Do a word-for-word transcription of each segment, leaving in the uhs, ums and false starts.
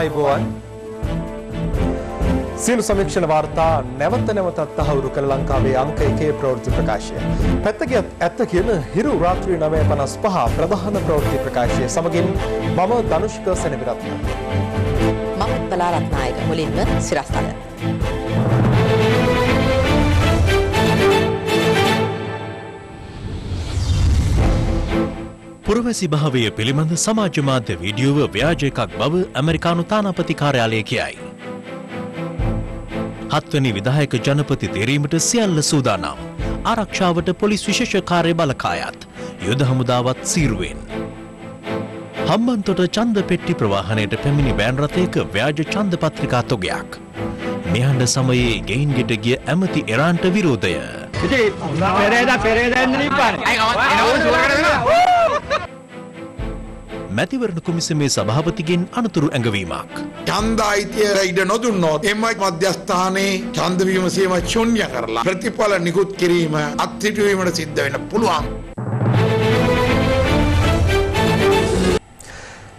ආයිබෝවන් සීළු සමීක්ෂණ වාර්තා නැවත නැවතත් අහවුරු කරන ලංකාවේ අංක එකේ ප්‍රවෘත්ති ප්‍රකාශය. පැත්තකියත් ඇත්ත කියන හිරු රාත්‍රී නවය පනස් පහ ප්‍රධාන ප්‍රවෘත්ති ප්‍රකාශය සමගින් මම ධනුෂ්ක සෙනවිරත්න. මම බලාරත්නායක මුලින්ම සිරස්තල. පුරවැසි භාවය පිළිබඳ සමාජ මාධ්‍ය වීඩියෝව ව්‍යාජ එකක් බව ඇමරිකානු තානාපති කාර්යාලය කියයි. හත්වැනි විධායක ජනපති තේරීමට සියල්ල සූදානම්. ආරක්ෂාවට පොලිස් විශේෂ කාර්ය බලකායත් යුද හමුදාවත් සීරුවෙන්. හම්බන්තොට ඡන්ද පෙට්ටි ප්‍රවාහණයට පැමිණි වෑන් රථයක ව්‍යාජ ඡන්ද පත්‍රිකා තොගයක්. මෙහඬ සමයේ ගෙයින් ගෙට ගිය ඇමති එරාන්ට විරෝධය. මැතිවරණ කොමිසමේ සභාපතිගෙන් අනතුරු ඇඟවීමක්. ඡන්ද අයිතිය ඉඩ නොදුන්නොත් එම්මයි මධ්‍යස්ථානයේ ඡන්ද විමසීම ශුන්‍ය කරලා ප්‍රතිඵල නිකුත් කිරීම අත්හිටුවීමට සිද්ධ වෙන්න පුළුවන්.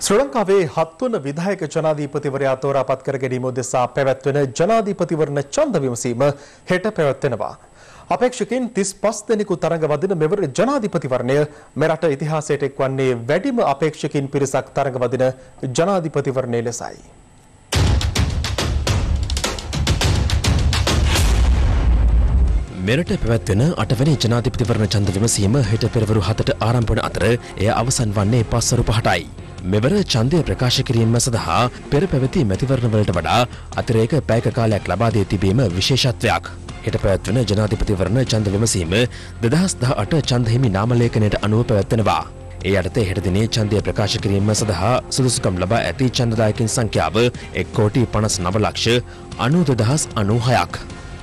ශ්‍රී ලංකාවේ හත්වන විධායක ජනාධිපතිවරයා තෝරාපත් කර ගැනීම උදෙසා පැවැත්වෙන ජනාධිපතිවරණ ඡන්ද විමසීම හෙට පැවැත්වෙනවා. අපේක්ෂකින් තිස් පස් දෙනෙකු තරඟ වදින මෙවර ජනාධිපතිවරණය මෙරට ඉතිහාසයට එක්වන්නේ වැඩිම අපේක්ෂකින් පිරිසක් තරඟ වදින ජනාධිපතිවරණය ලෙසයි. මෙරට පැවැත්වෙන අටවැනි ජනාධිපතිවරණ ඡන්ද විමසීම හෙට පෙරවරු හතට ආරම්භ වන අතර එය අවසන් වන්නේ පස්වරු පහටයි. මෙවර ඡන්දය ප්‍රකාශ කිරීම සඳහා පෙර පැවති මැතිවරණවලට වඩා අතිරේක පැයක කාලයක් ලබා දී තිබීම විශේෂත්වයක්. හෙට පැවැත්වෙන ජනාධිපතිවරණ ඡන්ද විමසීම දෙදහස් දහඅට ඡන්දහිමි නාමලේඛනයට අනුව පැවැත්වෙනවා. ඒ යටතේ හෙට දිනේ ඡන්දය ප්‍රකාශ කිරීම සඳහා සුදුසුකම් ලබා ඇති ඡන්දදායකින් සංඛ්‍යාව එක් කෝටි පනස් නව ලක්ෂ අනූ දෙදහස් අනූහයක්.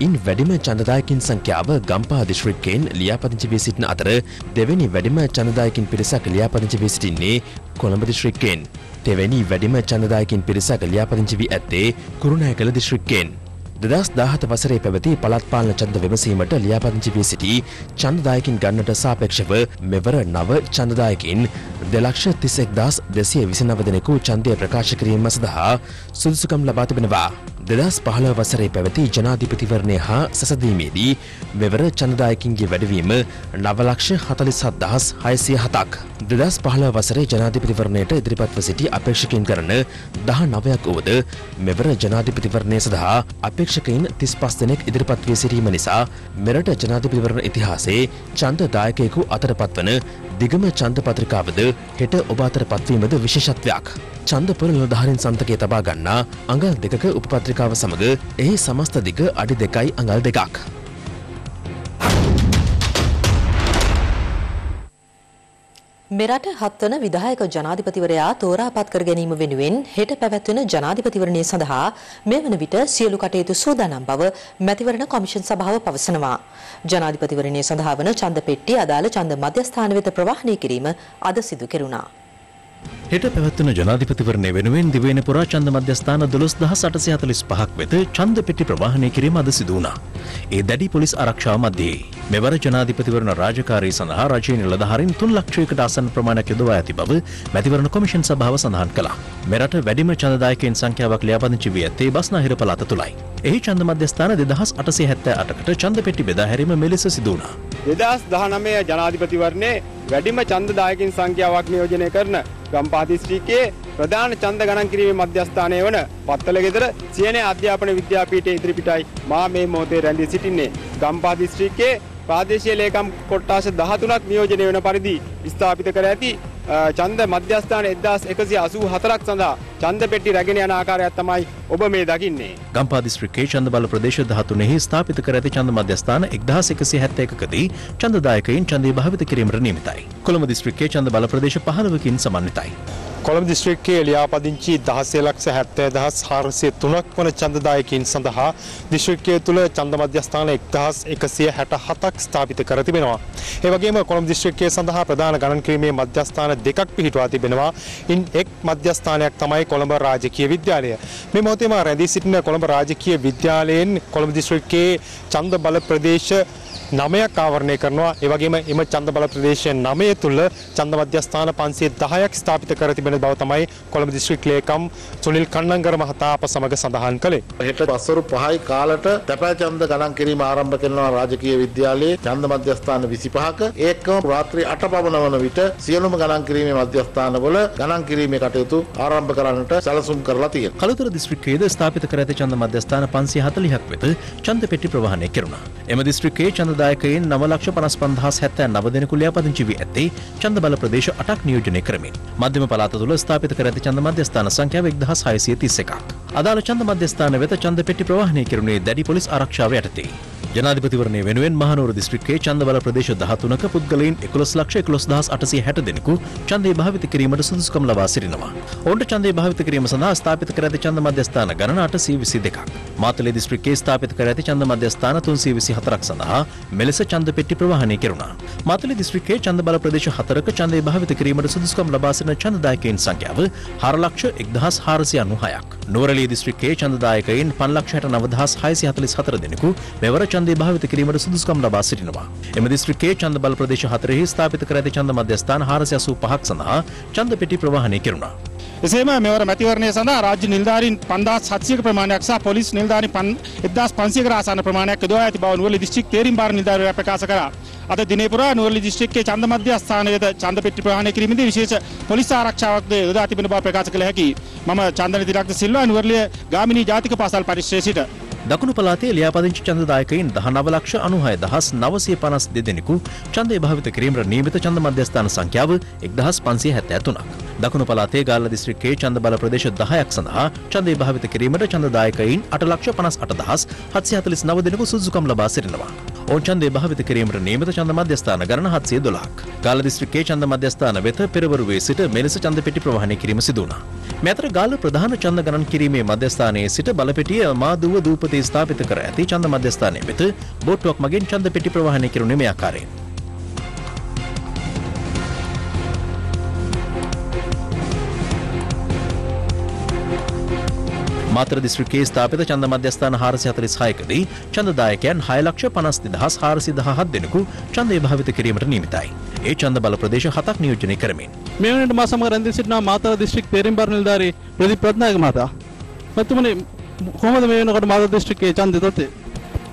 ඉන් වැඩිම ඡන්දදායකින් සංඛ්‍යාව ගම්පහ දිස්ත්‍රික්කයෙන් ලියාපදිංචි වී සිටින අතර දෙවැනි වැඩිම ඡන්දදායකින් පිරිසක් ලියාපදිංචි වී සිටින්නේ කොළඹ දිස්ත්‍රික්කයෙන්. තෙවැනි වැඩිම ඡන්දදායකින් පිරිසක් ලියාපදිංචි වී ඇත්තේ කුරුණෑගල දිස්ත්‍රික්කයෙන්. දෙදහස් දහසට වසරේ පැවති පළාත්පාලන ඡන්ද විමසීමට ලියාපදිංචි වී සිටි ඡන්දදායකින් ගන්නට සාපේක්ෂව මෙවර නව ඡන්දදායකින් දෙලක්ෂ තිස් එක් හজাৰ දෙසිය විසි නව දෙනෙකු ඡන්දය ප්‍රකාශ කිරීම සඳහා සුදුසුකම් ලබා තිබෙනවා. දෙදහස් පහළොව වසරේ පැවති ජනාධිපතිවරණය හා සැසඳීමේදී මෙවර ඡන්දදායකින්ගේ වැඩිවීම නව ලක්ෂ හතළිස් හත් හදාස් හයසිය හතක්. දෙදහස් පහළොව වසරේ ජනාධිපතිවරණයට ඉදිරිපත්ව සිටි අපේක්ෂකයන් කරන දහනවයක් වුවද මෙවර ජනාධිපතිවරණය සඳහා අපේක්ෂකයන් තිස් පස් දෙනෙක් ඉදිරිපත් වී සිටීම නිසා මෙරට ජනාධිපතිවරණ ඉතිහාසයේ ඡන්දදායකයෙකු අතරපත් වන දිගම ඡන්ද පත්‍රිකාවද හෙට ඔබ අතර පත්වීමද විශේෂත්වයක්. ඡන්ද පෙළ නිලධාරීන් සන්තකය තබා ගන්නා අඟල් දෙකක උපපත්‍රිකාව සමග එහි සමස්ත දිග අඩි දෙකයි අඟල් දෙකක්. මෙරට හත්වන විධායක ජනාධිපතිවරයා තෝරාපත් කර ගැනීම වෙනුවෙන් හෙට පැවැත්වෙන ජනාධිපතිවරණය සඳහා මේ වන විට සියලු කටයුතු සූදානම් බව මැතිවරණ කොමිෂන් සභාව පවසනවා. ජනාධිපතිවරණය සඳහා වන ඡන්ද පෙට්ටිය අදාළ ඡන්ද මධ්‍යස්ථාන වෙත ප්‍රවාහණය කිරීම අද සිදු කෙරුණා. හෙට පැවැත්වෙන ජනාධිපතිවරණය වෙනුවෙන් දිවයින පුරා ඡන්ද මධ්‍යස්ථාන දොළොස් දහස් අටසිය හතළිස් පහක් වෙත ඡන්ද පෙට්ටි ප්‍රවාහණය කිරීම අද සිදු වුණා. ඒ දැඩි පොලිස් ආරක්ෂාව මැදේ මෙවර ජනාධිපතිවරණ රාජකාරී සඳහා රජයේ නිලධාරීන් තුන් ලක්ෂයකට ආසන්න ප්‍රමාණයක් යොදවා ඇති බව මැතිවරණ කොමිෂන් සභාව සඳහන් කළා. මෙරට වැඩිම ඡන්දදායකයන් සංඛ්‍යාවක් ලියාපදිංචි වී ඇත්තේ බස්නාහිර පළාත තුලයි. එහි ඡන්ද මධ්‍යස්ථාන දෙදහස් අටසිය හැත්තෑ අටකට ඡන්ද පෙට්ටි බෙදා හැරීම මෙලෙස සිදු වුණා. දෙදහස් දහනවය ජනාධිපතිවරණයේ වැඩිම ඡන්දදායකයන් සංඛ්‍යාවක් නියෝජනය කරන ගම්පහ දිස්ත්‍රික්කයේ ප්‍රධාන ඡන්ද ගණන් කිරීමේ මධ්‍යස්ථානය වන පත්තලගෙදර සීඑනෑ අධ්‍යාපන විද්‍යාපීඨයේ ඉදිරි පිටයි මා මේ මොහොතේ රැඳී සිටින්නේ. ගම්පහ දිස්ත්‍රික්කයේ ප්‍රාදේශීය ලේකම් කොට්ටාස දහතුනක් නියෝජනය වන පරිදි ස්ථාපිත කර ඇති ඡන්ද මධ්‍යස්ථාන එක්දහස් එකසිය අසූ හතරක් සඳහා ඡන්ද පෙට්ටි රැගෙන යන ආකාරය තමයි ඔබ මේ දකින්නේ. ගම්පහ දිස්ත්‍රික්කයේ ඡන්ද බල ප්‍රදේශ දහතුනෙහි ස්ථාපිත කර ඇති ඡන්ද මධ්‍යස්ථාන එක්දහස් එකසිය හැත්තෑ එකකදී ඡන්දදායකයින් ඡන්දය භාවිත කිරීමට නියමිතයි. කොළඹ දිස්ත්‍රික්කයේ ඡන්ද බල ප්‍රදේශ පහළොවකින් සමන්විතයි. කොළඹ දිස්ත්‍රික්කයේ ලියාපදිංචි දහසය ලක්ෂ හැත්තෑ දහස් හාරසිය තුනක් වන ඡන්දදායකයින් සඳහා දිස්ත්‍රික්කය තුළ ඡන්ද මධ්‍යස්ථාන එක්දහස් එකසිය හැටහතක් ස්ථාපිත කර තිබෙනවා. ඒ වගේම කොළඹ දිස්ත්‍රික්කය සඳහා ප්‍රධාන ගණන් කිරීමේ මධ්‍යස්ථාන දෙකක් පිහිටුවා තිබෙනවා. ඉන් එක් මධ්‍යස්ථානයක් තමයි කොළඹ රාජකීය විද්‍යාලය. මේ මොහොතේම රැඳී සිටින කොළඹ රාජකීය විද්‍යාලයෙන් කොළඹ දිස්ත්‍රික්කයේ ඡන්ද බල ප්‍රදේශ නමයක් ආවරණය කරනවා. ඒ වගේම එම ඡන්ද බල ප්‍රදේශයේ නවය තුල ඡන්ද මධ්‍යස්ථාන පන්සිය දහයක් ස්ථාපිත කර තිබෙන බව තමයි කොළඹ දිස්ත්‍රික් ලේකම් සුනිල් කන්නංගර මහතා අප සමග සඳහන් කළේ. හෙට පස්වරු පහයි කාලට තැපැල් ඡන්ද ගණන් කිරීම ආරම්භ කරනවා රාජකීය විද්‍යාලයේ ඡන්ද මධ්‍යස්ථාන විසිපහක ඒකම රාත්‍රී අට පමණ වන විට සියලුම ගණන් කිරීමේ මධ්‍යස්ථානවල ගණන් කිරීමේ කටයුතු ආරම්භ කරන්නට සැලසුම් කරලා තියෙනවා. කලුතර දිස්ත්‍රික්කයේද ස්ථාපිත කර ඇති ඡන්ද මධ්‍යස්ථාන පන්සිය හතළිහක් වෙත ඡන්ද පෙට්ටි ප්‍රවාහනය කෙරුණා. එම දිස්ත්‍රික්කයේ ඡන්දදායකයන් නවය ලක්ෂ පනස් පන්දාස් හැත්තෑ නවය දෙනෙකු ලියාපදිංචි වී ඇත්තේ ඡන්ද බල ප්‍රදේශ අටක් නියෝජනය කරමින්. මධ්‍යම පළාත තුල ස්ථාපිත කර ඇති ඡන්ද මධ්‍යස්ථාන සංඛ්‍යාව එක්දහස් හයසිය තිස් එකක්. අදාළ ඡන්ද මධ්‍යස්ථාන වෙත ඡන්ද පෙට්ටි ප්‍රවාහනය කෙරුණේ දැඩි පොලිස් ආරක්ෂාව යටතේ. ජනාධිපතිවරණය වෙනුවෙන් මහනුවර දිස්ත්‍රික්කයේ ඡන්ද බල ප්‍රදේශ දහතුනක පුද්ගලයන් එකොළොස් ලක්ෂ එකොළොස් හදාස් අටසිය හැට දෙනෙකු ඡන්දේ භාවිත කිරීමට සුදුසුකම් ලබා සිටිනවා. ඔවුන්ට ඡන්දේ භාවිත කිරීම සඳහා ස්ථාපිත කර ඇති ඡන්ද මධ්‍යස්ථාන ගණන අටසිය විසි දෙකක්. මාතලේ දිස්ත්‍රික්කයේ ස්ථාපිත කර ඇති ඡන්ද මධ්‍යස්ථාන තුන්සිය විසි හතරක් සඳහා මෙලෙස ඡන්ද පෙට්ටි ප්‍රවාහනය කෙරුණා. මාතලේ දිස්ත්‍රික්කයේ ඡන්ද බල ප්‍රදේශ හතරක ඡන්දේ භාවිත කිරීමට සුදුසුකම් ලබා සිටින ඡන්දදායකයන් සංඛ්‍යාව හාර ලක්ෂ එක්දහස් හාරසිය නවය. නුවරඑළිය දිස්ත්‍රික්කයේ ඡන්දදායකයන් පන්ස් ලක්ෂ හැටනවය දහස් හයසිය හතළිස් හතර දෙනෙකු මෙවර ඡන්දේ භාවිත කිරීමට සුදුසුකම් ලබා සිටිනවා. එම දිස්ත්‍රික්කයේ ඡන්ද බල ප්‍රදේශ හතරෙහි ස්ථාපිත කර ඇති ඡන්ද මධ්‍යස්ථාන හාරසිය අසූපහක් සඳහා ඡන්ද පෙට්ටි ප්‍රවාහනය කෙරුණා. එසේම මෙවර මැතිවරණය සඳහා රාජ්‍ය නිලධාරීන් පන්දාස් හත්සියක ප්‍රමාණයක් සහ පොලිස් නිලධාරීන් එක්දහස් පන්සියක ආසන්න ප්‍රමාණයක් යොදවා ඇති බව නුවරඑළිය දිස්ත්‍රික් තේරීම් භාර නිලධාරීවරයා ප්‍රකාශ කළා. අද දිනේ පුරා නුවරඑළිය දිස්ත්‍රික්කයේ ඡන්ද මධ්‍යස්ථාන වෙත ඡන්ද පෙට්ටි ප්‍රවාහනය කිරීමේදී විශේෂ පොලිස් ආරක්ෂාවක්ද යොදා තිබෙන බව ප්‍රකාශ කළ හැකියි. මම චන්දන තිලක්ක සිල්වා නුවරඑළිය ගාමිණී ජාතික පාසල් පරිශ්‍රයේ සිට. දකුණු පළාතේ ලියාපදිංචි ඡන්දදායකයින් දහනවය ලක්ෂ අනූහය දහස් නවසිය පනස් දෙක දෙනෙකු ඡන්දේ භාවිත කිරීමට නියමිත ඡන්ද මධ්‍යස්ථාන සංඛ්‍යාව එක්දහස් පන්සිය හැත්තෑ තුනක්. දකුණු පළාතේ ගාල්ල දිස්ත්‍රික්කයේ ඡන්ද බල ප්‍රදේශ දහයක් සඳහා ඡන්දේ භාවිත කිරීමට ඡන්දදායකයින් අට ලක්ෂ පනස් අට දහස් හත්සිය හතළිස් නවය දෙනෙකු සුදුසුකම් ලබා සිටිනවා. ඔවුන් ඡන්දේ භාවිත කිරීමට නියමිත ඡන්ද මධ්‍යස්ථාන ගණන හත්සිය දොළහක්. ගාල්ල දිස්ත්‍රික්කයේ ඡන්ද මධ්‍යස්ථාන වෙත පෙරවරුවේ සිට මෙලෙස ඡන්ද පෙට්ටි ප්‍රවාහනය කිරීම සිදු වුණා. මේ අතර ගාල්ල ප්‍රධාන ඡන්ද ගණන් කිරීමේ මධ්‍යස්ථානයේ සිට බලපෙටිය මාදුව දූපතේ ස්ථාපිත කර ඇති ඡන්ද මධ්‍යස්ථානයේ වෙත බෝට්ටුවක් මගින් ඡන්ද පෙට්ටි ප්‍රවාහනය කෙරුණේ මේ ආකාරයෙන්. මාතර දිස්ත්‍රික්කයේ ස්ථාපිත ඡන්ද මධ්‍යස්ථාන හාරසිය හතළිස් හයකදී ඡන්දදායකයන් හය ලක්ෂ පනස් දෙකහස් හාරසිය දහහත් දෙනෙකු ඡන්දේ භාවිත කිරීමට නියමිතයි. ඒ ඡන්ද බල ප්‍රදේශ හතක් නියෝජනය කරමින්. මේ වෙනකොට මා සමග රැඳී සිටිනා මාතර දිස්ත්‍රික් තේරීම් භාර නිලධාරී ප්‍රදීප් රත්නායක මහතා. මතුමනේ කොහොමද මේ වෙනකොට මාතර දිස්ත්‍රික්කයේ ඡන්දේ තොත්තේ?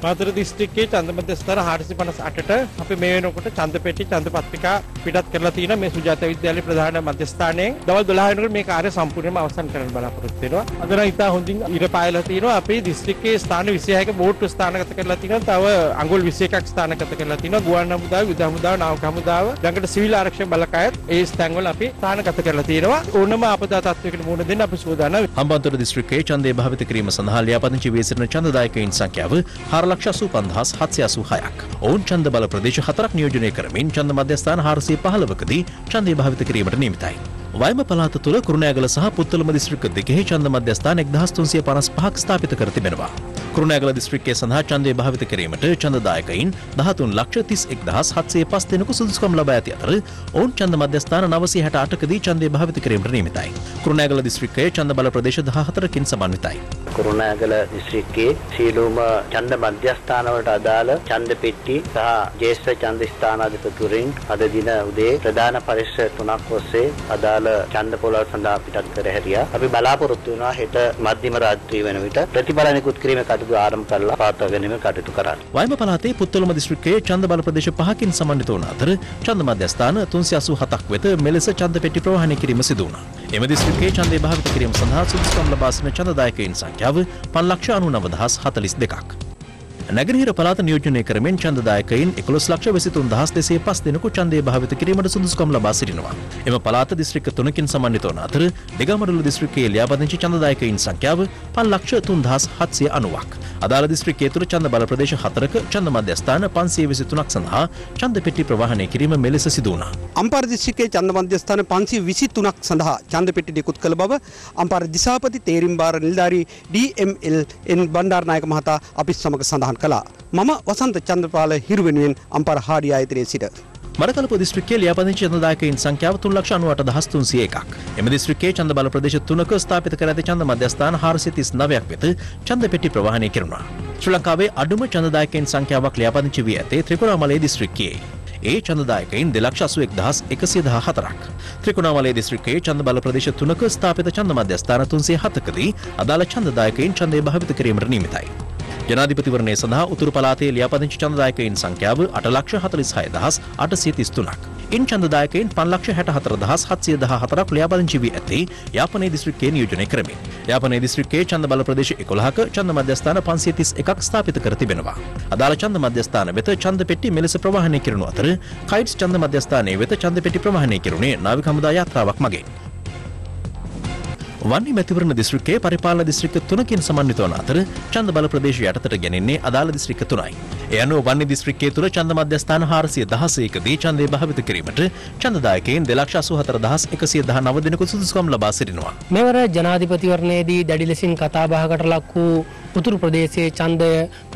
මාතර දිස්ත්‍රික්කයේ ඡන්ද මධ්‍යස්ථාන හාරසිය පනස් අටට අපි මේ වෙනකොට ඡන්ද පෙට්ටි ඡන්ද පත්‍රිකා පිටත් කරලා තියෙනවා. මේ සුජාතා විද්‍යාලයේ ප්‍රධාන මධ්‍යස්ථානයෙන් දවල් දොළහ වෙනකොට මේ කාර්ය සම්පූර්ණයෙන්ම අවසන් කරන්න බලාපොරොත්තු වෙනවා. අද නම් ඉතා හොඳින් ඉර පායලා තියෙනවා. අපි දිස්ත්‍රික්කයේ ස්ථාන විසි හයක බෝට්ටු ස්ථානගත කරලා තිනවා. තව අඟුල් විසි එකක් ස්ථානගත කරලා තිනවා. ගුවන් හමුදාව, යුද හමුදාව, නාවික හමුදාව, ළඟට සිවිල් ආරක්ෂක බලකායත් ඒ ස්ථානවල අපි ස්ථානගත කරලා තියෙනවා. ඕනම ආපදා තත්ත්වයකට මුහුණ දෙන්න අපි සූදානම්. හම්බන්තොට දිස්ත්‍රික්කයේ ඡන්දය භාවිත කිරීම සඳහා ලියාපදිංචි වී සිටින ඡන්දදායකයින් සංඛ්‍යාව හාර ලක්ෂ අසූපන්දාස් හත්සිය අසූහයක්. ඔවුන් ඡන්ද බල ප්‍රදේශ හතරක් නියෝජනය කරමින් ඡන්ද මධ්‍යස්ථාන හාරසිය පහළවකදී ඡන්දේ භාවිත කිරීමට නියමිතයි. වයඹ පළාත තුල කුරුණෑගල සහ පුත්තලම දිස්ත්‍රික්ක දෙකෙහි ඡන්ද මධ්‍යස්ථාන එක්දහස් තුන්සිය පනස් පහක් ස්ථාපිත කර තිබෙනවා. කුරුණෑගල දිස්ත්‍රික්කයේ සඳහා ඡන්දේ භාවිත කිරීමට ඡන්දදායකයින් දහතුන් ලක්ෂ තිස් එක්දහස් හත්සිය පහ දෙනෙකු සුදුසුකම් ලබා ඇති අතර ඔවුන් ඡන්ද මධ්‍යස්ථාන නවසිය හැට අටකදී ඡන්දේ භාවිත කිරීමට නියමිතයි. කුරුණෑගල දිස්ත්‍රික්කයේ ඡන්ද බල ප්‍රදේශ දහ හතරකින් සමන්විතයි. කුරුණෑගල දිස්ත්‍රික්කයේ සීලෝම ඡන්ද මධ්‍යස්ථාන වලට අදාළ ඡන්ද පෙට්ටි සහ ජේෂ්ඨ ඡන්ද ස්ථානාධිපතිවරුන් අද දින උදේ ප්‍රධාන පරිශ්‍රය තුනක් ඔස්සේ අදාළ ඡන්ද පොළවල් සඳහා පිටත් කර හැරියා. අපි බලාපොරොත්තු වෙනවා හෙට මධ්‍යම රාත්‍රිය වෙන විට ප්‍රතිඵල නිකුත් කිරීමේ කටයුතු ආරම්භ කරලා පාත්වා ගැනීම කටයුතු කරන්න. වයඹ පළාතේ පුත්තලම දිස්ත්‍රික්කයේ ඡන්ද බල ප්‍රදේශ පහකින් සමන්විත වන අතර ඡන්ද මධ්‍යස්ථාන තුන්සිය අසූහතක් වෙත මෙලෙස ඡන්ද පෙට්ටි ප්‍රවාහනය කිරීම සිදු වුණා. එම දිස්ත්‍රික්කයේ ඡන්දේ භාවිත කිරීම සඳහා සුදුසුකම් ලබා සිටින ඡන්දදායකයින් සංඛ්‍යාව පන්ස් ලක්ෂ අනූනවය දහස් හතළිස් දෙකක්. නගරහිර පළාත නියෝජනය කරමින් ඡන්දදායකයින් එකොළොස් ලක්ෂ විසි තුන්දාස් දෙසිය පහ දෙනෙකු ඡන්දේ භාවිත කිරීමට සුදුසුකම් ලබා සිටිනවා. එම පළාත දිස්ත්‍රික්ක තුනකින් සමන්විත වන අතර දෙගමඩොළු දිස්ත්‍රික්කයේ ලියාපදිංචි ඡන්දදායකයින් සංඛ්‍යාව පන්ස් ලක්ෂ තුන්දාස් හත්සිය අනූවක්. අදාළ දිස්ත්‍රික්කයේ තුර ඡන්ද බල ප්‍රදේශ හතරක ඡන්ද මධ්‍යස්ථාන පන්සිය විසි තුනක් සඳහා ඡන්ද පෙට්ටි ප්‍රවාහනය කිරීම මෙලෙස සිදු වුණා. අම්පාර දිස්ත්‍රික්කයේ ඡන්ද මධ්‍යස්ථාන පන්සිය විසි තුනක් සඳහා ඡන්ද පෙට්ටි නිකුත් කළ බව අම්පාර දිසාපති තේරීම් භාර නිලධාරී D M L N Bandaranayake මහතා අපිත් සමග සඳහන් කළා. මම වසන්ත චන්ද්‍රපාල හිරු වෙනුවෙන් අම්පාර හාඩිය ආයතනයේ සිට मरकलपु डिस्ट्रिक्ट के व्यापारी चंददायक इन संख्या तीन लाख अठानवे दशमलव तीन सौ एक एम डिस्ट्रिक्ट के चंद बल प्रदेश तुनक स्थापित कराते चंद मध्यस्थान चारशे तीस वेत चंद पेटी प्रवाहने किरणा श्रीलंका में अडुम चंददायक इन संख्या व्यापारी व्यते त्रिकोणामलय डिस्ट्रिक्ट के ए चंददायक इन दिलक्ष एक दहास एकशे दहा हतराक त्रिकोणामलय डिस्ट्रिक्ट के चंद बल प्रदेश तुनक स्थापित चंद मध्यस्थान तुनसे हतकदी अदाल चंददायक इन चंदे भावित करेमर नियमित है जनाधिपति वर्णे सदा उत्तर पलाते ल्यापदिंच चंददायक इन संख्या आठ लाख हतलिस दहास आठ से तीस तुनाक इन चंददायक इन पांच लाख हेट हतर दहास हत से दहा हतरा ल्यापदिंची भी अति यापने डिस्ट्रिक्ट के नियोजने क्रमे यापने डिस्ट्रिक्ट के चंद बल प्रदेश एकोलहक चंद मध्यस्थान पांच से तीस एकक स्थापित करती बेनवा अदाल चंद मध्यस्थान वेत चंद पेटी मेलस प्रवाहने किरणु अतर काइट्स चंद मध्यस्थाने वेत चंद पेटी प्रवाहने किरुणे नाविक हमुदा यात्रावक मगे वन्य मैथिवर्ण डिस्ट्रिक्ट के परिपालन डिस्ट्रिक्ट तुनक समन्वित होना चंद बल प्रदेश यटतट गणने अदाल डिस्ट्रिक्ट तुनाई ऐनो वन्य डिस्ट्रिक्ट के तुर चंद मध्यस्थान हार से दह से एक दी चंदे भावित करीमट चंददायक दिलाक्षा सुहतर दहास एक से दह नव दिन को सुदुस्कम लबा सिरिनुवा मेवर जनाधिपति वर्णे दी दडिलसिन कथा बह कटलक्कू उत्तर प्रदेश चंद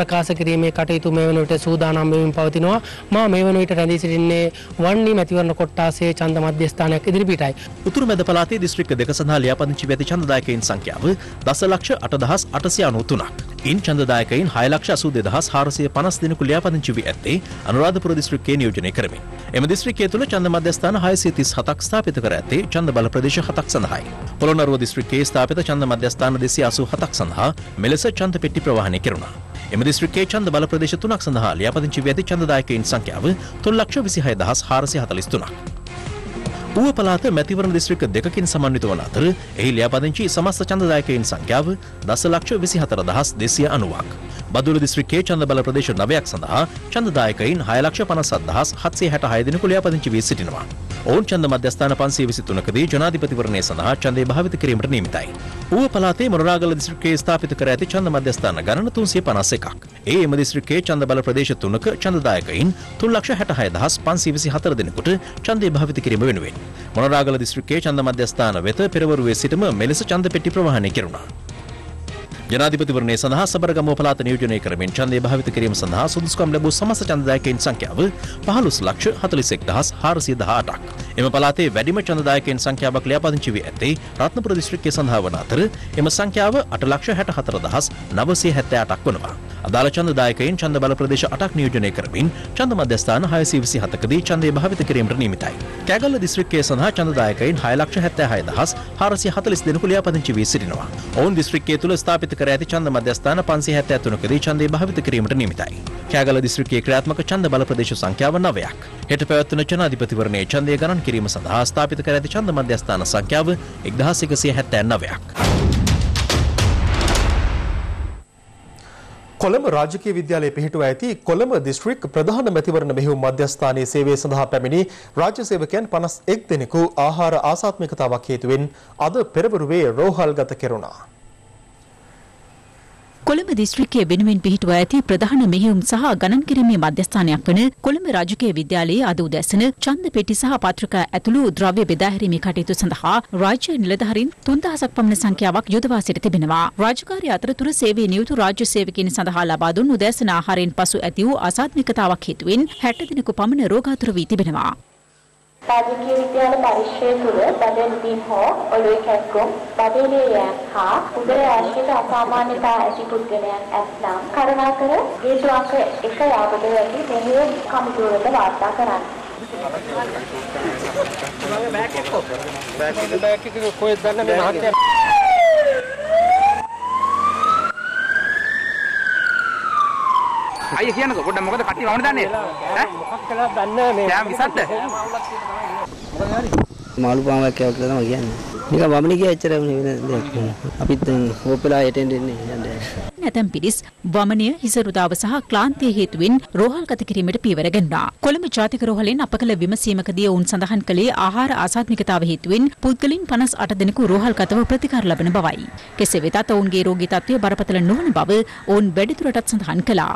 प्रकाश किरीमे कटयु मेवन विट सूदानम वेमिन पवतिनवा मा मेवन विट रंदी सिरिन्ने वन्य मैथिवर्ण कोट्टासे चंद मध्यस्थानक इदिरिपीटයි उत्तर मेद पलाते डिस्ट्रिक्ट देक सदा ल्यापदिंची चंददायक इन संख्या दस लाख आठ दहास आठ से अनूतुनाक इन चंददायक इन हाई लाख सूद दहास हार से पांच दिन कुल्यापदिंची भी अत्ते अनुराधपुर डिस्ट्रिक्ट के नियोजने क्रमे एम डिस्ट्रिक्ट के तुल चंद मध्यस्थान हाई से तीस हतक स्थापित कराते चंद बल प्रदेश हतक संधाय पोलोनर्व डिस्ट्रिक्ट के स्थापित चंद मध्यस्थान देसी आसु हतक संधा मेलस चंद पेटी प्रवाहने किरुना एम डिस्ट्रिक्ट के चंद बल प्रदेश तुनाक संधा ल्यापदिंची भी अति चंददायक इन संख्या तीन लाख बीस दहास हार से हतलिस तुनाक ඌව පළාත මැතිවරණ දිස්ත්‍රික්ක දෙකකින් සමන්විත වන අතර එහි ලියාපදිංචි සමස්ත ඡන්දදායකයින් සංඛ්‍යාව දස ලක්ෂ විසි හතර දහස් දෙසිය අනූවක. බදුල්ල දිස්ත්‍රික්කයේ ඡන්ද බල ප්‍රදේශ නවයක් සඳහා ඡන්දදායකයින් හය ලක්ෂ පනස් හත් දහස් හත්සිය හැට හය දිනක ලියාපදිංචි වී සිටිනවා. ඔවුන් ඡන්ද මධ්‍යස්ථාන පන්සිය විසි තුනක දී ජනාධිපතිවරණය සඳහා ඡන්දේ භාවිත කිරීමට නියමිතයි. ඌව පළාතේ මොනරාගල දිස්ත්‍රික්කයේ ස්ථාපිත කර ඇති ඡන්ද මධ්‍යස්ථාන ගණන තුන්සිය පනස් එකක්. ඒ එම දිස්ත්‍රික්කයේ ඡන්ද බල ප්‍රදේශ තුනක ඡන්දදායකයින් තුන් ලක්ෂ හැට හය දහස් පන්සිය විසි හතර දිනකට ඡන්දේ භාවිත කිරීම වෙනුවෙන් මොනරාගල දිස්ත්‍රික්කයේ ඡන්ද මධ්‍යස්ථාන වෙත පෙරවරුවේ සිටම මෙලෙස ඡන්ද පෙට්ටි ප්‍රවාහනය කෙරුණා. ජනාධිපති වරණේ සඳහා සබරගමුව පළාත නියෝජනය කරමින් ඡන්දේ භාවිත කිරීම සඳහා සුදුසුකම් ලැබූ සමස්ත ඡන්දදායකයින් සංඛ්‍යාව පහළොස් ලක්ෂ හතලිස් එක් දහස් හාරසිය දහ අටක්. එම පළාතේ වැඩිම ඡන්දදායකයින් සංඛ්‍යාවක් ලියාපදිංචි වී ඇත්තේ රත්නපුර දිස්ත්‍රික්කයේ සඳහා වන අතර එම සංඛ්‍යාව අට ලක්ෂ හැට හතර දහස් නවසිය හැත්තෑ අටක් වනවා. අදාළ ඡන්දදායකයින් ඡන්ද බල ප්‍රදේශ අටක් නියෝජනය කරමින් ඡන්ද මධ්‍යස්ථාන හයසිය විසි හතක දී ඡන්දේ භාවිත කිරීමට නියමිතයි. කෑගල්ල දිස්ත්‍රික්කයේ සඳහා ඡන්දදායකයින් හය ලක්ෂ හැත්තෑ හය දහස් හාරසිය හතලිස් දෙනෙකු ලියාපදිංචි වී සිටිනවා. ඔවුන් දිස්ත්‍රික්කයේ තුල ස්ථාපිත කර ඇති ඡන්ද මධ්‍යස්ථාන පන්සිය හැත්තෑ තුනක දී ඡන්දේ භාවිත කිරීමට නියමිතයි. කෑගල්ල දිස්ත්‍රික්කයේ ක්‍රියාත්මක ඡන්ද බල ප්‍රදේශ සංඛ්‍යාව නවයක්. හෙට පැවැත්වෙන ජනාධිපතිවරණයේ ඡන්දය ගණන් කිරීම සඳහා ස්ථාපිත කර ඇති ඡන්ද මධ්‍යස්ථාන සංඛ්‍යාව එක්දහස් එකසිය හැත්තෑ නවයක්. කොළඹ රාජකීය විද්‍යාලයේ පිහිටුවා ඇති කොළඹ දිස්ත්‍රික් ප්‍රධාන මැතිවරණ මෙහෙයුම් මධ්‍යස්ථානයේ සේවය සඳහා පැමිණි රාජ්‍ය සේවකයන් පනස් එක් දෙනෙකු ආහාර ආසාත්මිකතාවක් හේතුවෙන් අද පෙරවරුවේ රෝහල්ගත කෙරුණා. කොළඹ දිස්ත්‍රික්කයේ වෙනුවෙන් පිහිටුවා ඇති ප්‍රධාන මෙහෙයුම් සහ ගණන් කිරීමේ මධ්‍යස්ථානයක් වන කොළඹ රාජකීය විද්‍යාලයේ අද උදැසන ඡන්ද පෙට්ටි සහ පත්‍රිකා ඇතුළු ද්‍රව්‍ය බෙදාහැරීමේ කටයුතු සඳහා රාජ්‍ය නිලධාරීන් තුන් දහසක් පමණ සංඛ්‍යාවක් යොදවා සිට තිබෙනවා. රාජකාරී අතරතුර සේවයේ නියුතු රාජ්‍ය සේවකයන් සඳහා ලබා දුන් උදැසන ආහාරයෙන් පසු ඇති වූ අසාධ්‍යතාවක් හේතුවෙන් හැට දිනක පමණ රෝගාතුර වී තිබෙනවා. රාජකීය විද්‍යාල පරිශ්‍රය තුළ බඩෙන් බිම් හෝ ඔළුවේ කැක්කුම්, බඩේ යෑම හා උදර ආශ්‍රිත අසාමාන්‍යතා ඇති පුද්ගලයන් ඇත්නම් කරුණාකර ගේට්ටුවක එක යාබද වැටි මෙහෙයුම් කමිටුවට වාර්තා කරන්න. බෑග් එක කොහෙද? බෑග් එක කොහෙද දන්න මේ මහත්තයා අයිය කියනකො පොඩ්ඩක් මොකද කටි වවුන දන්නේ ඈ මොකක් කළා දන්නේ මේ දැන් විසද්ද මොකද හරි මාළු පාමයක් කියලා තමයි කියන්නේ නිකන් වමනේ ගියා එච්චරම නෙවෙයි අපිත් දැන් හොපලා එටෙන්ඩ් ඉන්නේ යන්නේ නැතම් පිරිස් වමනේ හිසරුදාව සහ ක්ලාන්තිය හේතුවෙන් රෝහල්ගත කිරීමට පියවර ගන්නවා කොළඹ ජාතික රෝහලෙන් අපකල විමසීමකදී ඔවුන් සඳහන් කළේ ආහාර ආසාත්මිකතාව හේතුවෙන් පුද්ගලින් පනස් අට දෙනෙකු රෝහල්ගතව ප්‍රතිකාර ලබන බවයි කෙසේ වෙතත් ඔවුන්ගේ රෝගී තත්ත්වය බරපතල නොවන බව ඔවුන් වැඩිදුරටත් සඳහන් කළා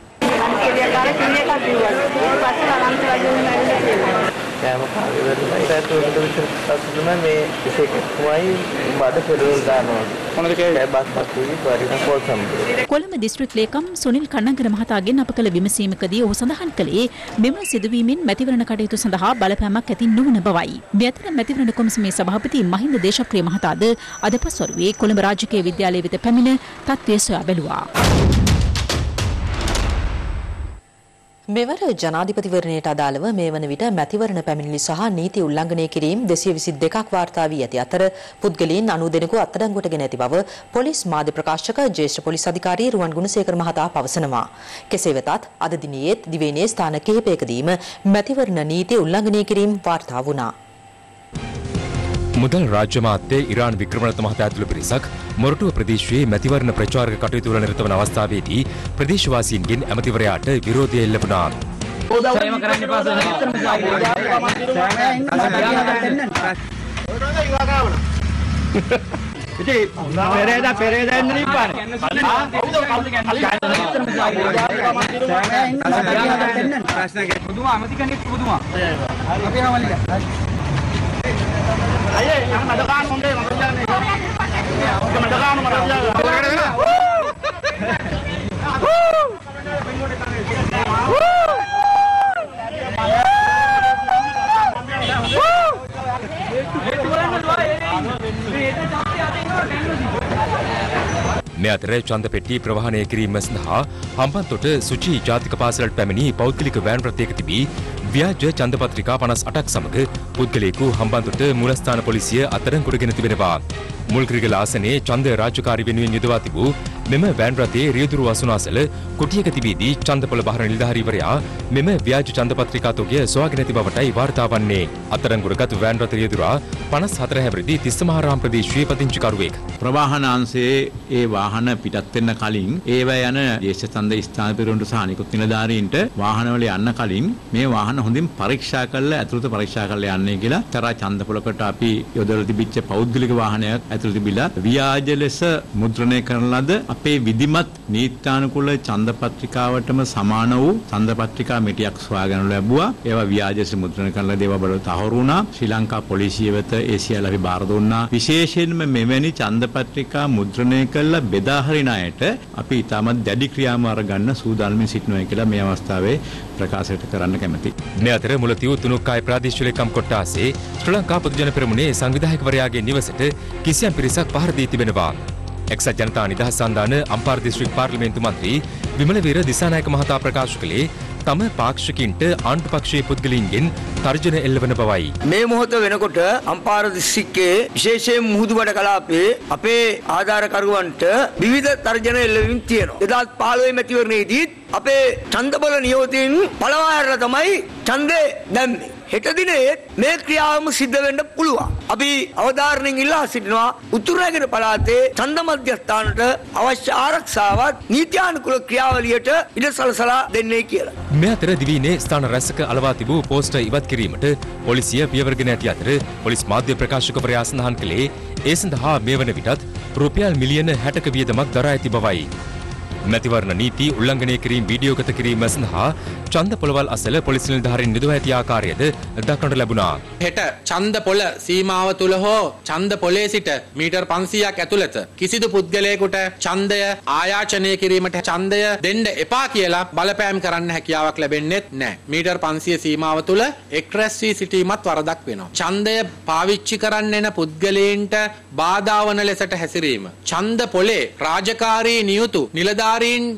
के लिए कार्य करने का दिवस पास वाला अंतराल में नहीं है। क्या बात है? है तो इनका में इसे කොළඹ දිස්ත්‍රික් ලේකම් සුනිල් කන්නංගර මහතාගෙන් අප කළ විමසීමකදී ඔහු සඳහන් කළේ මෙම සිදුවීමෙන් මැතිවරණ කටයුතු සඳහා බලපෑමක් ඇති නොවන බවයි. මේ අතර මැතිවරණ කොමිසමේ සභාපති මහින්ද දේශප්‍රිය මහතාද අද පස්වරුවේ කොළඹ රාජකීය විද්‍යාලය වෙත පැමිණ තත්ත්වය සොයා බැලුවා. මෙවර ජනාධිපතිවරණයට අදාළව මේ වන විට මැතිවරණ පැමිණිලි සහ නීති උල්ලංඝනය කිරීම දෙසිය විසිදෙකක් වාර්තා වී ඇති අතර පුද්ගලයන් අනූ දෙනෙකු අත්අඩංගුවටගෙන ඇති බව පොලිස් මාධ්‍ය ප්‍රකාශක ජ්‍යෙෂ්ඨ පොලිස් අධිකාරී රුවන් ගුණසේකර මහතා පවසනවා. කෙසේ වෙතත් අද දිනයේ දිවයිනේ ස්ථාන කිහිපයකදීම මැතිවරණ නීති උල්ලංඝනය කිරීම වාර්තා වුණා. මුදල් රාජ්‍ය මාත්‍ය ඉරාන් වික්‍රමරත්න මහතා ඇතුළු පිරිසක් මොරටුව ප්‍රදේශයේ මැතිවරණ ප්‍රචාරක කටයුතු වල නිරත වන අවස්ථාවේදී ප්‍රදේශවාසීන්ගෙන් ඇමතිවරයාට විරෝධය එල්ල වුණා. මේ අතර ඡන්ද පෙට්ටිය ප්‍රවාහනය කිරීම සඳහා හම්බන්තොට සුචි ජාතික පාසලට පැමිණි පෞද්ගලික වෑන් රථයක තිබී ව්‍යාජ ඡන්ද පත්‍රිකා පනස් අටක් සමග පුද්ගලයෙකු හම්බන්තොට මූලස්ථාන පොලිසිය අත්අඩංගුවටගෙන තිබෙනවා. මුල්ගිරිගල ආසනයේ ඡන්ද රාජකාරී වෙනුවෙන් යොදවා තිබූ මෙම වෑන් රථයේ රියදුරු අසුනාසල කුටියක තිබීදී ඡන්දපොළ බහර නිලධාරීවරයා මෙම ව්‍යාජ ඡන්ද පත්‍රිකා තොගය සොයාගෙන ඇති බවටයි වාර්තා වන්නේ. අත්අඩංගුවටගත් වෑන් රථ රියදුරා පනස් හතර හැවිරිදි තිස්ස මහාරාම ප්‍රදේශයේ පදිංචිකරුවෙක්. ප්‍රවාහනාංශයේ ඒ වාහන පිටත් වෙන්න කලින් ඒව යන දේශ ඡන්ද ස්ථාන පිරුණු සහ අනිකුත් නිලධාරීන්ට වාහනවල යන්න කලින් මේ වාහන හොඳින් පරීක්ෂා කරලා අතුරුත පරීක්ෂා කරලා යන්නේ කියලා තරා ඡන්දපොළකට අපි යොදවලා තිබිච්ච පෞද්ගලික වාහනයක් ඇතුළු තිබිලා ව්‍යාජ ලෙස මුද්‍රණය කරන ලද අපේ විධිමත් නීත්‍යානුකූල ඡන්ද පත්‍රිකාවටම සමාන වූ ඡන්ද පත්‍රිකා මෙටියක් සොයාගෙන ලැබුවා. ඒවා ව්‍යාජ ලෙස මුද්‍රණය කරන ලද ඒවා බලවත් අහුරු වුණා. ශ්‍රී ලංකා පොලිසිය වෙත ඒ සියල්ල අපි බාර දුන්නා. විශේෂයෙන්ම මෙවැනි ඡන්ද පත්‍රිකා මුද්‍රණය කළ බෙදා හරින අයට අපි ඉතාමත් දැඩි ක්‍රියාමාර්ග ගන්න සූදානම්ින් සිටිනවා කියලා මේ අවස්ථාවේ ප්‍රකාශයට කරන්න කැමැතියි. මේ අතර මුලතිව් තුනුක්කාය ප්‍රාදේශීය ලේකම් කොට්ටාසේ ශ්‍රී ලංකා පොදු ජන පෙරමුණේ සංවිධායකවරයාගේ නිවසට කිසි යම් පිරිසක් පහර දී තිබෙනවා. එක්සත් ජනතා නිදහස් සන්ධාන අම්පාර දිස්ත්‍රික් පාර්ලිමේන්තු මන්ත්‍රී විමලවීර දිසානායක මහතා ප්‍රකාශ කළේ තම පාක්ෂිකින්ට ආණ්ඩුපක්ෂයේ පුද්ගලයන්ගෙන් තර්ජන එල්ලවන බවයි. මේ මොහොත වෙනකොට අම්පාර දිස්ත්‍රික්කයේ විශේෂයෙන් මුහුදුබඩ කලාපයේ අපේ ආධාරකරුවන්ට විවිධ තර්ජන එල්ලවීම් තියෙනවා. දෙදහස් පහළොවේ මැතිවරණයේදී අපේ ඡන්දබල නියෝජිතින් පළවාරලා තමයි ඡන්දේ දැම්මේ. හෙට දිනේ මේ ක්‍රියාවම සිද්ධ වෙන්න පුළුවන්. අපි අවධාරණයෙන් ඉල්ලා සිටිනවා උතුරාගෙන පළාතේ ඡන්ද මධ්‍යස්ථානට අවශ්‍ය ආරක්ෂාවත් නීත්‍යානුකූල ක්‍රියාවලියට ඉඩ සලසලා දෙන්නේ කියලා. මේ අතර දිවයිනේ ස්ථාන රැසක අලවා තිබූ පෝස්ටර් ඉවත් කිරීමට පොලිසිය පියවරගෙන ඇති අතර පොලිස් මාධ්‍ය ප්‍රකාශකවරයා සඳහන් කළේ ඒ සඳහා මේ වන විටත් රුපියල් මිලියන හැටක වියදමක් දරා ඇති බවයි. මැතිවරණ නීති උල්ලංඝනය කිරීම වීඩියෝගත කිරීම සඳහා ඡන්ද පොළවල් අසල පොලිස් නිලධාරීන් නියුදව ඇති ආකාරයද දක්නට ලැබුණා. හෙට ඡන්ද පොළ සීමාව තුළ හෝ ඡන්ද පොළේ සිට මීටර් පන්සීයක් ඇතුළත කිසිදු පුද්ගලයෙකුට ඡන්දය ආයාචනය කිරීමට ඡන්දය දෙන්න එපා කියලා බලපෑම් කරන්න හැකියාවක් ලැබෙන්නේත් නැහැ. මීටර් පන්සීය සීමාව තුළ එක්රැස් වී සිටීමත් වරදක් වෙනවා. ඡන්දය පාවිච්චි කරන්න එන පුද්ගලයන්ට බාධා වන ලෙසට හැසිරීම. ඡන්ද පොළේ රාජකාරී නියුතු නිලධාරීන්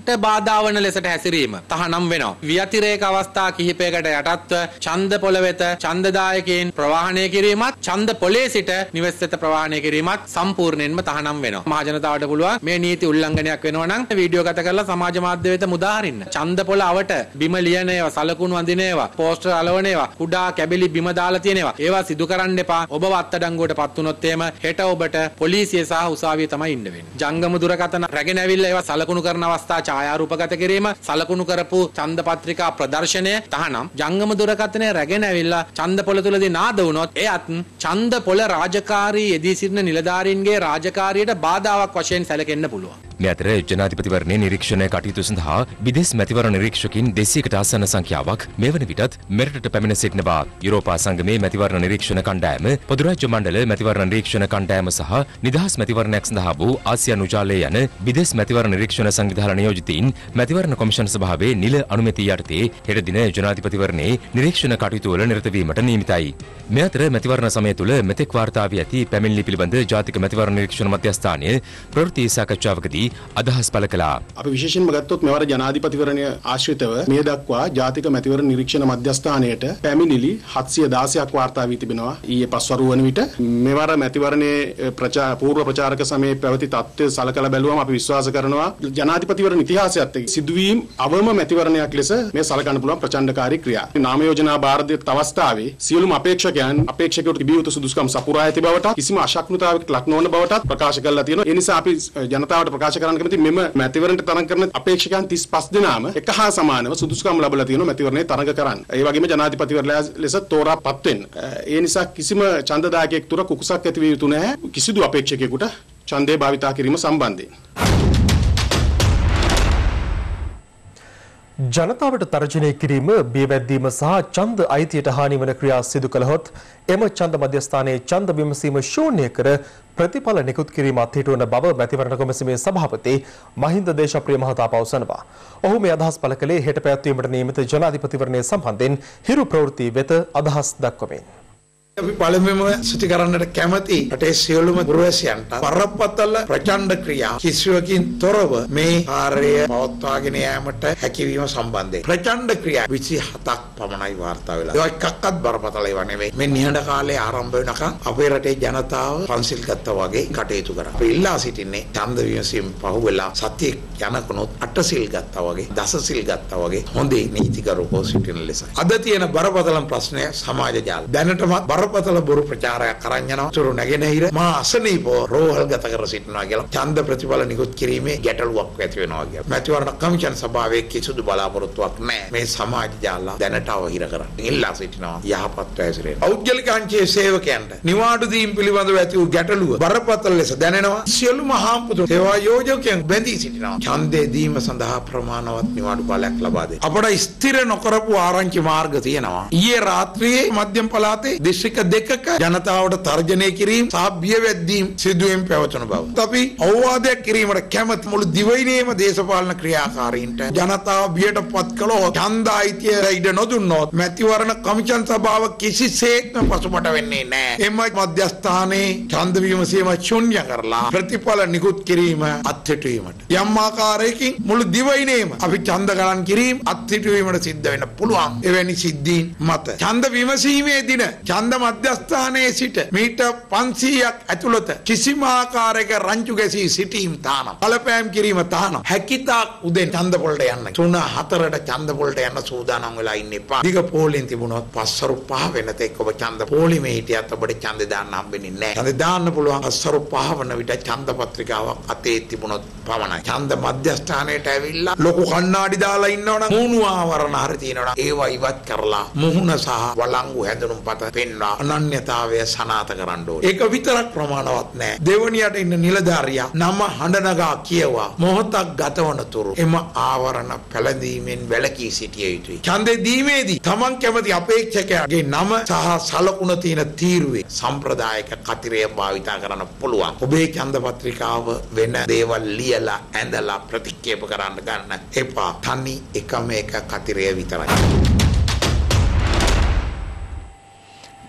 ට බාධා වන ලෙසට හැසිරීම තහනම් වෙනවා. ව්‍යතිරේක අවස්ථා කිහිපයකට යටත්ව ඡන්ද පොළ වෙත ඡන්දදායකයන් ප්‍රවාහනය කිරීමත් ඡන්ද පොළේ සිට නිවෙස් වෙත ප්‍රවාහනය කිරීමත් සම්පූර්ණයෙන්ම තහනම් වෙනවා. මහජනතාවට පුළුවන් මේ නීති උල්ලංඝනයක් වෙනවා නම් වීඩියෝගත කරලා සමාජ මාධ්‍ය වෙත මුදා හරින්න. ඡන්ද පොළ අවට බිම ලියන ඒවා, සලකුණු අඳින ඒවා, පෝස්ටර් අලවන ඒවා, කුඩා කැබිලි බිම දාලා තියෙන ඒවා ඒවා සිදු කරන්න එපා. ඔබ අත්අඩංගුවටපත් වුණොත් එහෙම හෙට ඔබට පොලිසිය සහ උසාවිය තමයි ඉන්න වෙන්නේ. ජංගම දුරකථන රැගෙන ඇවිල්ලා ඒවා සලකුණු කරන අවස්ථා ඡායාරූපගත කිරීම, සලකුණු කරපු ඡන්ද පත්‍රිකා ප්‍රදර්ශනය තහනම්. ජංගම දුරකථනය රැගෙන ඇවිල්ලා ඡන්ද පොළ තුලදී නාද වුණොත් එයත් ඡන්ද පොළ රාජකාරී යෙදී සිටින නිලධාරීන්ගේ රාජකාරියට බාධාවක් වශයෙන් සැලකෙන්න පුළුවන්. මේ අතර ජනාධිපතිවරණයේ නිරීක්ෂණය කටයුතු සඳහා විදේශ මැතිවරණ නිරීක්ෂකයින් දෙසීයකට ආසන්න සංඛ්‍යාවක් මෙවන විටත් මෙරටට පැමිණ සිටිනවා. යුරෝපා සංගමයේ මැතිවරණ නිරීක්ෂණ කණ්ඩායම, පොදුරාජ්‍ය මණ්ඩල මැතිවරණ නිරීක්ෂණ කණ්ඩායම සහ නිදහස් මැතිවරණයක් සඳහා වූ ආසියානු ජාලය යන විදේශ මැතිවරණ නිරීක්ෂණ සංවිධාන නියෝජිතයින් මැතිවරණ කොමිෂන් සභාවේ නිල අනුමැතිය යටතේ හෙට දින ජනාධිපතිවරණයේ නිරීක්ෂණ කටයුතු වල නිරත වීමට නියමිතයි. මේ අතර මැතිවරණ සමය තුල මෙතෙක් වාර්තා වී ඇති පැමිණිලි පිළිබඳ ජාතික මැතිවරණ නිරීක්ෂණ මධ්‍යස්ථානයේ ප්‍රවෘත්ති සාකච්ඡාවකදී අදහස් පළ කළා. අපි විශේෂයෙන්ම ගත්තොත් මෙවර ජනාධිපතිවරණය ආශ්‍රිතව මේ දක්වා ජාතික මැතිවරණ නිරීක්ෂණ මධ්‍යස්ථානයට පැමිණිලි හත්සිය දහසක් වාර්තා වී තිබෙනවා. ඊයේ පස්වරු වන විට මෙවර මැතිවරණයේ ප්‍රචාර පූර්ව ප්‍රචාරක සමයේ පැවති තත්ත්වය සලකලා බැලුවම අපි විශ්වාස කරනවා ජනාධිපතිවරණ ඉතිහාසයත් එක්ක සිදුවීම් අවම මැතිවරණයක් ලෙස මේ සලකන්න පුළුවන් ප්‍රචණ්ඩකාරී ක්‍රියා. නාම යෝජනා බාරදීත් අවස්ථාවේ සියලුම අපේක්ෂකයන් අපේක්ෂකයන්ට තිබිය යුතු සුදුසුකම් සපුරා ඇති බවටත් කිසිම අශක්තතාවයකට ලක් නොවන බවටත් ප්‍රකාශ කරලා තියෙනවා. ඒ නිසා අපි ජනතාවට ප්‍රකාශ මෙම මැතිවරණයට තරඟ කරන අපේක්ෂකයන් තිස්පස් දෙනාම එක හා සමානව සුදුසුකම් ලැබලා තියෙනවා මැතිවරණයේ තරඟ කරන්න. ඒ වගේම ජනාධිපතිවරයා ලෙස තෝරාපත් වෙන්න. ඒ නිසා කිසිම ඡන්දදායකයෙක් තුර කුකුසක් ඇති විය යුතු නැහැ කිසිදු අපේක්ෂකයෙකුට ඡන්දය භාවිතා කිරීම සම්බන්ධයෙන්. ජනතාවට තර්ජනය කිරීම, බියවැද්දීම සහ ඡන්ද අයිතියට හානි වන ක්‍රියා සිදු කළහොත් එම ඡන්ද මධ්‍යස්ථානයේ ඡන්ද විමසීම ශූන්‍ය කර प्रतिफल निकुत किरी हिटुन बव मैतिवरण कमिसमे सभापति महिंद देशप्रिय महता पवसनवा ओहु में अदहस पलकले हेट पैत्वयमट नियमित जनाधिपतिवरणे संबंधेन हिरु प्रवृत्ति वेत अदहस दक्वमेन අපි පළමුවම සිටි කරන්නට කැමති රටේ සියලුම පුරවැසියන්ට පරපතල ප්‍රචණ්ඩ ක්‍රියා කිසිවකින් තොරව මේ කාර්යය පවත්වාගෙන යාමට හැකියවීම සම්බන්ධයෙන් ප්‍රචණ්ඩ ක්‍රියා විසි හතක් පමණයි වාර්තා වෙලා. ඒක එක්කක්වත් බරපතල ඒවා නෙමෙයි. මේ නිහඬ කාලයේ ආරම්භ වෙනකන් අපේ රටේ ජනතාව පන්සිල් ගත්තා වගේ කටයුතු කරා. අපි ඉල්ලා සිටින්නේ ඡන්ද විමසීම පහුවෙලා සත්‍ය යනකනොත් අටසිල් ගත්තා වගේ දසසිල් ගත්තා වගේ හොඳේ නීතිකරකෝ සිටින ලෙසයි. අද තියෙන බරපතලම ප්‍රශ්නය සමාජ ජාල. දැනටමත් බර පතල බොරු ප්‍රචාරයක් කරන් යනවා. චුරු නැගෙනහිර මා අසනීපව රෝහල් ගත කර සිටිනවා කියලා ඡන්ද ප්‍රතිඵල නිකුත් කිරීමේ ගැටලුවක් ඇති වෙනවා කියලා. මැතිවරණ කමිෂන් සභාවේ කිසිදු බලාපොරොත්තුවක් නැහැ. මේ සමාජ ජාල දැනට අවහිර කරන්න. ඉල්ලා සිටිනවා යහපත් වැසිරේ. පෞද්ගලික අංශයේ සේවකයන්ට නිවාඩු දීම් පිළිබඳව ඇති වූ ගැටලුව බරපතල ලෙස දැනෙනවා. සියලුම හාමුදුරුවෝ සේවා යෝජකයන් බැඳී සිටිනවා. ඡන්දේ දීම සඳහා ප්‍රමාණවත් නිවාඩු කාලයක් ලබා දෙන්න. අපට ස්ථිර නොකරපු ආරංචි මාර්ග තියෙනවා. ඊයේ රාත්‍රියේ මධ්‍යම පළාතේ දිස්ත්‍රික් දෙකක ජනතාවට තර්ජනය කිරීම සහ බියවැද්දීම් සිදුවීම් පැවතුණු බව. අපි අවවාදයක් කිරීමට කැමැති මුළු දිවයිනේම දේශපාලන ක්‍රියාකාරීන්ට ජනතාව බියටපත් කළොත් ඡන්ද අයිතිය ඉඩ නොදුන්නොත් මැතිවරණ කමිෂන් සභාව කිසිසේත්ම පසුබට වෙන්නේ නැහැ. එම මධ්‍යස්ථානයේ ඡන්ද විමසීම ශුන්‍ය කරලා ප්‍රතිඵල නිකුත් කිරීම අත්හිටුවීමට යම් ආකාරයකින් මුළු දිවයිනේම අපි ඡන්ද ගණන් කිරීම අත්හිටුවීමට සිද්ධ වෙන්න පුළුවන්. එවැනි සිද්ධීන් මත ඡන්ද විමසීමේ දින ඡන්ද මධ්‍යස්ථානයේ සිට මීට පන්සීයක් ඇතුළත කිසිම ආකාරයක රංචු ගැසී සිටීම් තහනම් බලපෑම් කිරීම තහනම් හැකිතාක් උදේ ඡන්ද පොළට යන්න තුන හතරට ඡන්ද පොළට යන්න සූදානම් වෙලා ඉන්න එපා. දිග පොළෙන් තිබුණොත් පස්වරු පහ වෙනතෙක් ඔබ ඡන්ද පොළීමේ හිටියත් ඔබට ඡන්ද දාන්න හම්බෙන්නේ නැහැ. ඡන්ද දාන්න පුළුවන් පස්වරු පහ වන විට ඡන්ද පත්‍රිකාවක් අතේ තිබුණොත් පමණයි. ඡන්ද මධ්‍යස්ථානයට ඇවිල්ලා ලොකු කණ්ණාඩි දාලා ඉන්නවනම් මූණු ආවරණ හරි තියෙනවනම් ඒවා ඉවත් කරලා මුහුණ සහ වළංගු හැඳුනුම් පත පෙන්වා අනන්‍යතාවය සනාථ කරන්න ඕනේ. ඒක විතරක් ප්‍රමාණවත් නෑ. දෙවණියට ඉන්න නිලධාරියා නම හඬනගා කියවා මොහොතක් ගතවන තුරු එම ආවරණ පැලඳීමෙන් වැළකී සිටිය යුතුයි. ඡන්දේ දීමේදී Taman කැමති අපේක්ෂකයාගේ නම සහ සලකුණ තියෙන තීරුවේ සම්ප්‍රදායික කතිරය භාවිත කරන්න පුළුවන්. ඔබේ ඡන්ද පත්‍රිකාව වෙන දේවල් ලියලා ඇඳලා ප්‍රතික්ෂේප කරන්න ගන්න එපා. තනි එකම එක කතිරය විතරයි.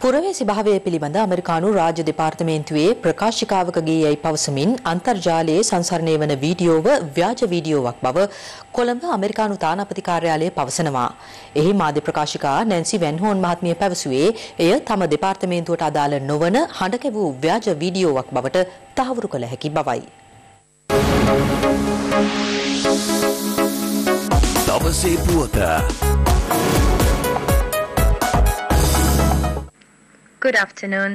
පුරවැසි භාවය පිළිබඳ ඇමරිකානු රාජ්‍ය දෙපාර්තමේන්තුවේ ප්‍රකාශිකාවකගේ යයි පවසමින් අන්තර්ජාලයේ සංසරණය වන වීඩියෝව ව්‍යාජ වීඩියෝවක් බව කොළඹ ඇමරිකානු තානාපති කාර්යාලය පවසනවා. එහි මාධ්‍ය ප්‍රකාශිකා නැන්සි වෙන්හෝන් මහත්මිය පැවසුවේ එය තම දෙපාර්තමේන්තුවට අදාළ නොවන හඬ කැවූ ව්‍යාජ වීඩියෝවක් බවට තහවුරු කළ හැකි බවයි. දවසේ පුවත. Good afternoon.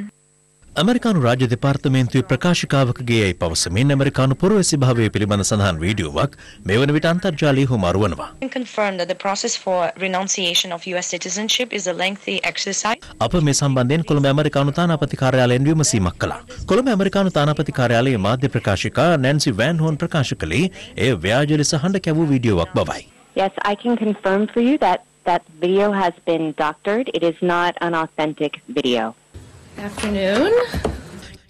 ಅಮೆರಿಕಾನು ರಾಜ್ಯ ಡಿಪಾರ್ಟ್ಮೆಂಟ್ ಪ್ರಕಾಶಕವಕಗೆ ಐ ಪವಸಮೇನ್ ಅಮೆರಿಕಾನು ಪೊರವೆಸಿ ಭಾವೇ ಪಿಲಿಬಂದ ಸಂಧಾನ ವಿಡಿಯೋವಕ್ ಮೇವನ ವಿಟ ಅಂತರ್ಜಾಲೀಯ ಹುಮಾರುವನವಾ confirmed that the process for renunciation of U S citizenship is a lengthy exercise. ಅಪ ಮೇ ಸಂಬಂಧೆನ್ ಕೊಲಂಬ ಅಮೆರಿಕಾನು ತಾನಾಪತಿ ಕಾರ್ಯಾಲಯೆನ್ ವಿಮಸೀಮಕ್ ಕಲಾ. ಕೊಲಂಬ ಅಮೆರಿಕಾನು ತಾನಾಪತಿ ಕಾರ್ಯಾಲಯ ಮಾಧ್ಯ ಪ್ರಕಾಶಕ ನ್ಯಾನ್ಸಿ ವ್ಯಾನ್ ಹೋನ್ ಪ್ರಕಾಶಕಲಿ ಎ ವ್ಯಾಜಲಿಸ ಹಂಡ ಕೆವು ವಿಡಿಯೋವಕ್ ಬವೈ. Yes, I can confirm for you that that video has been doctored. It is not an authentic video. Afternoon.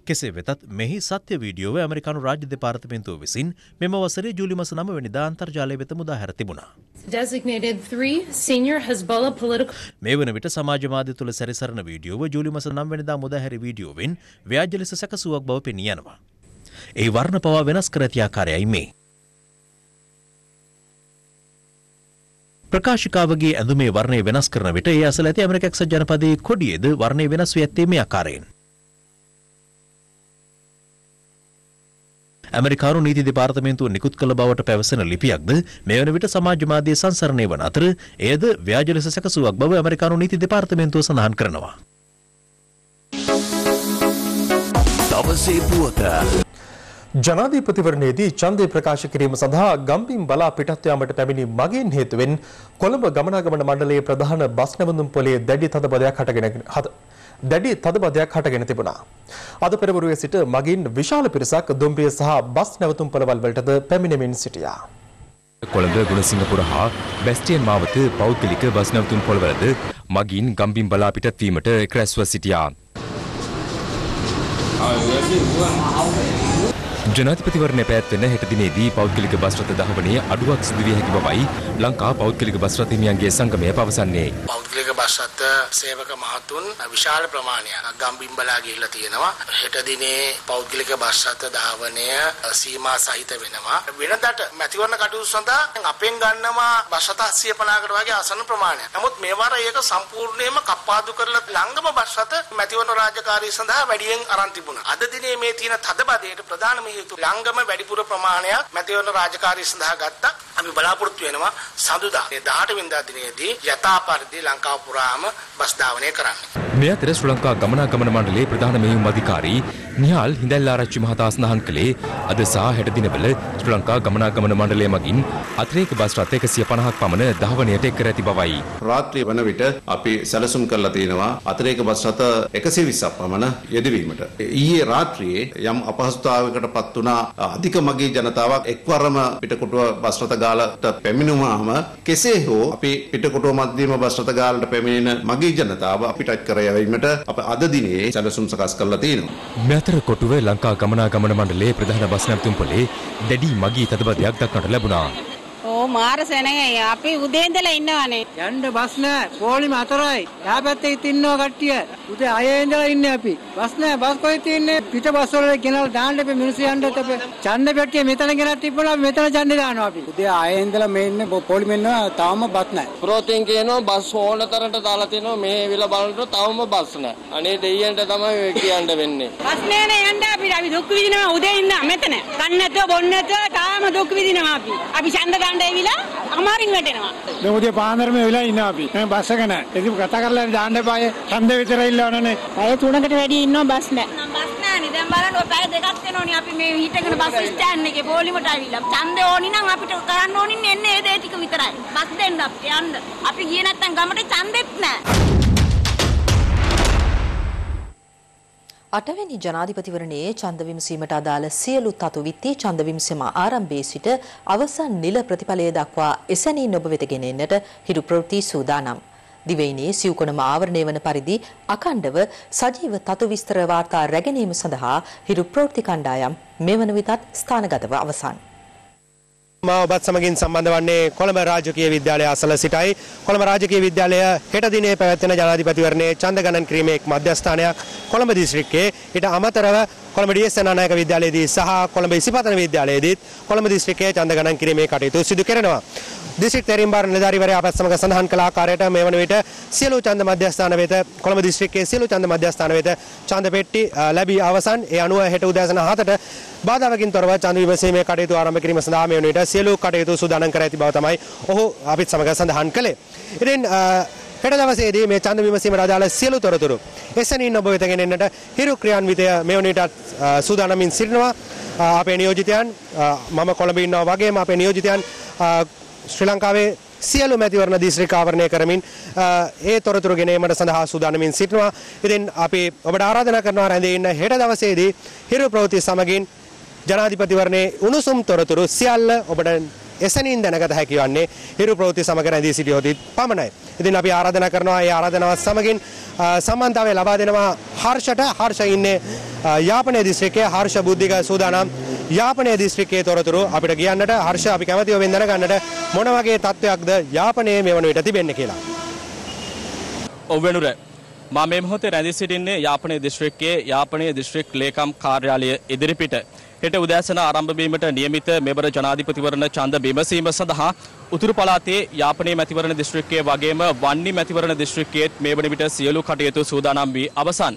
කෙසේ වෙතත් මෙහි සත්‍ය වීඩියෝව ඇමරිකානු රාජ්‍ය දෙපාර්තමේන්තුව විසින් මෙම වසරේ ජූලි මාස නවය වෙනිදා අන්තර්ජාලය වෙත මුදා හැර තිබුණා. Designated three senior Hezbollah political මේ වන විට සමාජ මාධ්‍ය තුල සැරිසරන වීඩියෝව ජූලි මාස නවය වෙනිදා මුදා හැරි වීඩියෝවෙන් ව්‍යාජ ලෙස සැකසුවක් බව පෙනී යනවා. ඒ වර්ණ පවා වෙනස් කර ඇති ආකාරයයි මේ. ಪ್ರಕಾಶಿಕಾವಗೆ ಅಂದುಮೇ ವರ್ಣೇ ವೆನಸ್ಕರನ ವಿಟ ಎ ಅಸಲತಿ ಅಮೆರಿಕಕ್ಸ ಜನಪದಿ ಕೊಡಿಯೆದು ವರ್ಣೇ ವೆನಸ್ ವ್ಯತ್ತೀಮೆ ಆಕಾರಯೆನ್ ಅಮೆರಿಕಾನು ನೀತಿ ಡಿಪಾರ್ಟ್ಮೆಂಟ್ ನಿಕುತ್ ಕಲ ಬವಟ ಪೆವಸನ ಲಿಪಿಯಕ್ದ ಮೇವನ ವಿಟ ಸಮಾಜ ಮಾಧ್ಯಮ ಸಂಸರಣೆ ವನ ಅತರ ಎದು ವ್ಯಾಜಲಸ ಸಕಸುವಕ್ ಬವ ಅಮೆರಿಕಾನು ನೀತಿ ಡಿಪಾರ್ಟ್ಮೆಂಟ್ ಸಂಧಾನ ಕರನವಾ ತವಸೇ ಪುವತ ජනාධිපතිවරණයේදී ඡන්දය ප්‍රකාශ කිරීම සඳහා ගම්බිම් බලා පිටත් යාමට පැමිණි මගීන් හේතුවෙන් කොළඹ ගමනාගමන මණ්ඩලයේ ප්‍රධාන බස් නැවතුම් පොලේ දැඩි තදබදයක් හටගෙන දැඩි තදබදයක් හටගෙන තිබුණා. අද පෙරවරුවේ සිට මගීන් විශාල පිරිසක් දුම්රිය සහ බස් නැවතුම් පොළවල් වලටද පැමිණෙමින් සිටියා. කොළඹ ගුණසිංහපුර හා බැස්ටියන් මාවත පෞද්ගලික බස් නැවතුම් පොළවලද මගීන් ගම්බිම් බලා පිටත් වීමට රැස්ව සිටියා. ජනාධිපතිවරණය පැවැත්වෙන හෙට දිනේදී පෞද්ගලික බස් රථ දහවණේ අඩුවක් සිදු විය හැකි බවයි ලංකා පෞද්ගලික බස් රථ හිමියන්ගේ සංගමය පවසන්නේ. පෞද්ගලික බස් රථ සේවක මහතුන් විශාල ප්‍රමාණයක් ගම්බිම් බලා ගිහිලා තියෙනවා. හෙට දිනේ පෞද්ගලික බස් රථ දහවණය සීමා සහිත වෙනවා. වෙනදට මැතිවරණ කටයුතු සඳහා අපෙන් ගන්නවා බස් රථ සියයට පනහකට වගේ ආසන ප්‍රමාණයක්. නමුත් මේ වරේ ඒක සම්පූර්ණයෙන්ම කප්පාදු කරලා ලංගම බස් රථ මැතිවරණ රාජකාරිය සඳහා වැඩියෙන් අරන් තිබුණා. අද දිනේ මේ තියෙන තදබදයට ප්‍රධානම ලංගම වැඩිපුර ප්‍රමාණයක් මැතිවරණ රාජකාරිය සඳහා ගත්තා. අපි බලාපොරොත්තු වෙනවා සඳුදා දහඅට වෙනිදා දිනේදී යථා පරිදි ලංකාව පුරාම බස් ධාවනය කරන්න. මේ අතර ශ්‍රී ලංකා ගමනාගමන මණ්ඩලයේ ප්‍රධාන මෙහෙයුම් අධිකාරී නිහාල් හිඳල්ආරච්චි මහතා සඳහන් කළේ අද සහ හෙට දිනවල ශ්‍රී ලංකා ගමනාගමන මණ්ඩලය මගින් අතිරේක බස් රථ එකසිය පනහක් පමණ ධාවනයට එක් කර ඇති බවයි. රාත්‍රිය වන විට අපි සැලසුම් කරලා තියෙනවා අතිරේක බස් රථ එකසිය විස්සක් පමණ යෙදවීමට. ඊයේ රාත්‍රියේ යම් අපහසුතාවයකට अधिक मगी जनता पिटकुट बस्रतगाल पेमिनुमा केसे हो अपि पिटकुट मध्यम बस्रतगाल पेमिन मगी जनता पिटकरयमिट अप अद दिने चलसुम सकास्कल्लतीन मेतर कोटुवे लंका गमनागमन मंडले प्रधान बस नवतुम पोले दडी मगी तदबदयक दक्कन लबुणा ओ मार सेनय अपि उदेंदला इन्नवने यंड बस न कोळिम හතරයි යාපැත්තේ ඉන්නව කට්ටිය උදේ හයේ ඉඳලා ඉන්නේ අපි බස් නෑ බස් කොයි තින්නේ පිට බස් වල ගෙනලා දාන්න අපි මිනිස්සු යන්නත් අපි ඡන්ද පෙට්ටිය මෙතන ගෙනත් තිබ්බොලා මෙතන ඡන්ද දානවා අපි උදේ හයේ ඉඳලා මේ ඉන්නේ කොළිම ඉන්නවා තාම බස් නෑ ප්‍රෝතින් කියනවා බස් ඕන තරමට දාලා තිනවා මේ විල බලනකොට තවම බස් නෑ අනේ දෙයියන්ට තමයි කියන්න වෙන්නේ බස් නෑ නේ යන්න අපි අපි දුක් විඳිනවා උදේ ඉන්න මෙතන කන්න නැතුව බොන්න නැතුව තාම දුක් විඳිනවා අපි අපි ඡන්ද දාන්න අටවැනි ජනාධිපතිවරණයේ ඡන්ද විමසීමට අදාළ සියලු තතු විත්ති ඡන්ද විමසීම ආරම්භයේ සිට අවසන් නිල ප්‍රතිඵලය දක්වා එසැනින් ඔබ වෙත ගෙන එන්නට හිරු ප්‍රවෘත්ති සූදානම්. දිවයිනේ සිව්කොණම ආවරණය වන පරිදි අඛණ්ඩව සජීව තතු විස්තර වාර්තා රැගෙනීම සඳහා හිරු ප්‍රවෘත්ති කණ්ඩායම් මෙවන විටත් ස්ථානගතව අවසන්. माओबाद समगिन संबंध वाले कोलम राजकीय विद्यालय असल सिटाई कोलम राजकीय विद्यालय हेट दिन प्रवर्तन जनाधिपतिवरणे चंदगणन क्रीम एक मध्यस्थान कोलम डिस्ट्रिक्ट के इट अमतर कोलम डी एस एन नायक विद्यालय सह कोलम इसिपातन विद्यालय कोलम डिस्ट्रिक्ट के चंदगणन क्रीम कटियु सिद्धुकेरन डिस्ट्रिक्ट तेरीबार निधारी वे आप समग संधान कला कार्यट मेवन वेट सेलू चंद मध्यस्थान वेत कोलम डिस्ट्रिक्ट के सेलू चंद मध्यस्थान वेत चंदपेट्टी लबी अवसान ए अणु हेट उदासन हाथट बाधावकिन तोरव चंद विमसी में कटयु आरंभ किरीम सदा मेवन वेट सेलू कटयु सुदानन करयति बव तमय ओहो आपत समग संधान कले इदिन හෙට දවසේදී මේ ඡන්ද විමසීමට අදාළ සියලු තොරතුරු එසැනින් ඔබ වෙත ගෙනෙන්නට හිරු ක්‍රියාන්විතය මෙවැනිටත් සූදානම්ින් සිටිනවා. අපේ නියෝජිතයන් මම කොළඹ ඉන්නවා වගේම අපේ නියෝජිතයන් ශ්‍රී ලංකාවේ සියලු මැතිවරණ දිස්ත්‍රික් ආවරණය කරමින් ඒ තොරතුරු ගෙනීමට සඳහා සූදානම්ින් සිටිනවා. ඉතින් අපි ඔබට ආරාධනා කරනවා රැඳී ඉන්න හෙට දවසේදී හිරු ප්‍රවෘත්ති සමගින් ජනාධිපතිවරණයේ උණුසුම් තොරතුරු සියල්ල ඔබට එසැනින් දැනගත හැකි වන්නේ හිරු ප්‍රවෘත්ති සමග රැඳී සිටියොත් පමණයි. ඉතින් අපි ආරාධනා කරනවා ඒ ආරාධනාවත් සමගින් සම්මානතාවය ලබා දෙනවා හර්ෂට. හර්ෂ ඉන්නේ යාපනයේ දිස්ත්‍රික්කයේ. හර්ෂ බුද්ධික සූදානම් යාපනයේ දිස්ත්‍රික්කයේ තොරතුරු අපිට කියන්නට. හර්ෂ, අපි කැමැති ඔබෙන් දැනගන්නට මොන වගේ තත්වයක්ද යාපනයේ මෙවන විට තිබෙන්නේ කියලා. ඔව් වෙනුරේ, මම මේ මොහොතේ රැඳී සිටින්නේ යාපනයේ දිස්ත්‍රික්කයේ යාපනයේ දිස්ත්‍රික් ලේකම් කාර්යාලය ඉදිරිපිට. හෙට උදෑසන ආරම්භ වීමට නියමිත මෙවර ජනාධිපතිවරණ ඡන්ද බිමසීම සඳහා උතුරු පළාතේ යාපනයේ මැතිවරණ දිස්ත්‍රික්කයේ වගේම වන්නි මැතිවරණ දිස්ත්‍රික්කයේත් මේ වන විට සියලු කටයුතු සූදානම් වී අවසන්.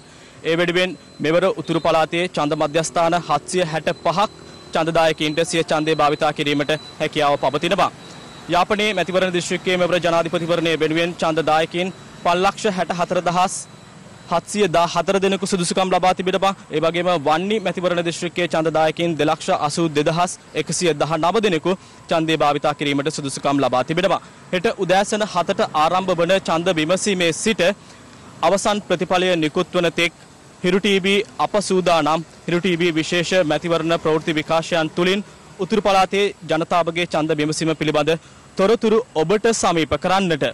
ඒ වෙනුවෙන් මෙවර උතුරු පළාතේ ඡන්ද මධ්‍යස්ථාන හත්සිය හැට පහක් ඡන්දදායකයින්ට සිය ඡන්දේ භාවිතා කිරීමට හැකියාව පවතිනවා. යාපනයේ මැතිවරණ දිස්ත්‍රික්කයේ මෙවර ජනාධිපතිවරණයේ වෙනුවෙන් ඡන්දදායකයින් පන්ලක්ෂ හැට හතර දහස් හත්සිය දහහතර දෙනෙකු සුදුසුකම් ලබා තිබෙනවා. ඒ වගේම වන්නි මැතිවරණ දිස්ත්‍රික්කයේ ඡන්දදායකයින් දෙලක්ෂ අසූ දෙදහස් එකසිය දහනව දෙනෙකු ඡන්දේ භාවිතා කිරීමට සුදුසුකම් ලබා තිබෙනවා. හෙට උදෑසන හතට ආරම්භ වන ඡන්ද විමසීමේ සිට අවසන් ප්‍රතිඵලය නිකුත් වන තෙක් හිරු ටීවී අප සූදානම්. හිරු ටීවී විශේෂ මැතිවරණ ප්‍රවෘත්ති විකාශයන් තුලින් උතුරු පළාතේ ජනතාවගේ ඡන්ද විමසීම පිළිබඳ තොරතුරු ඔබට සමීප කරන්නට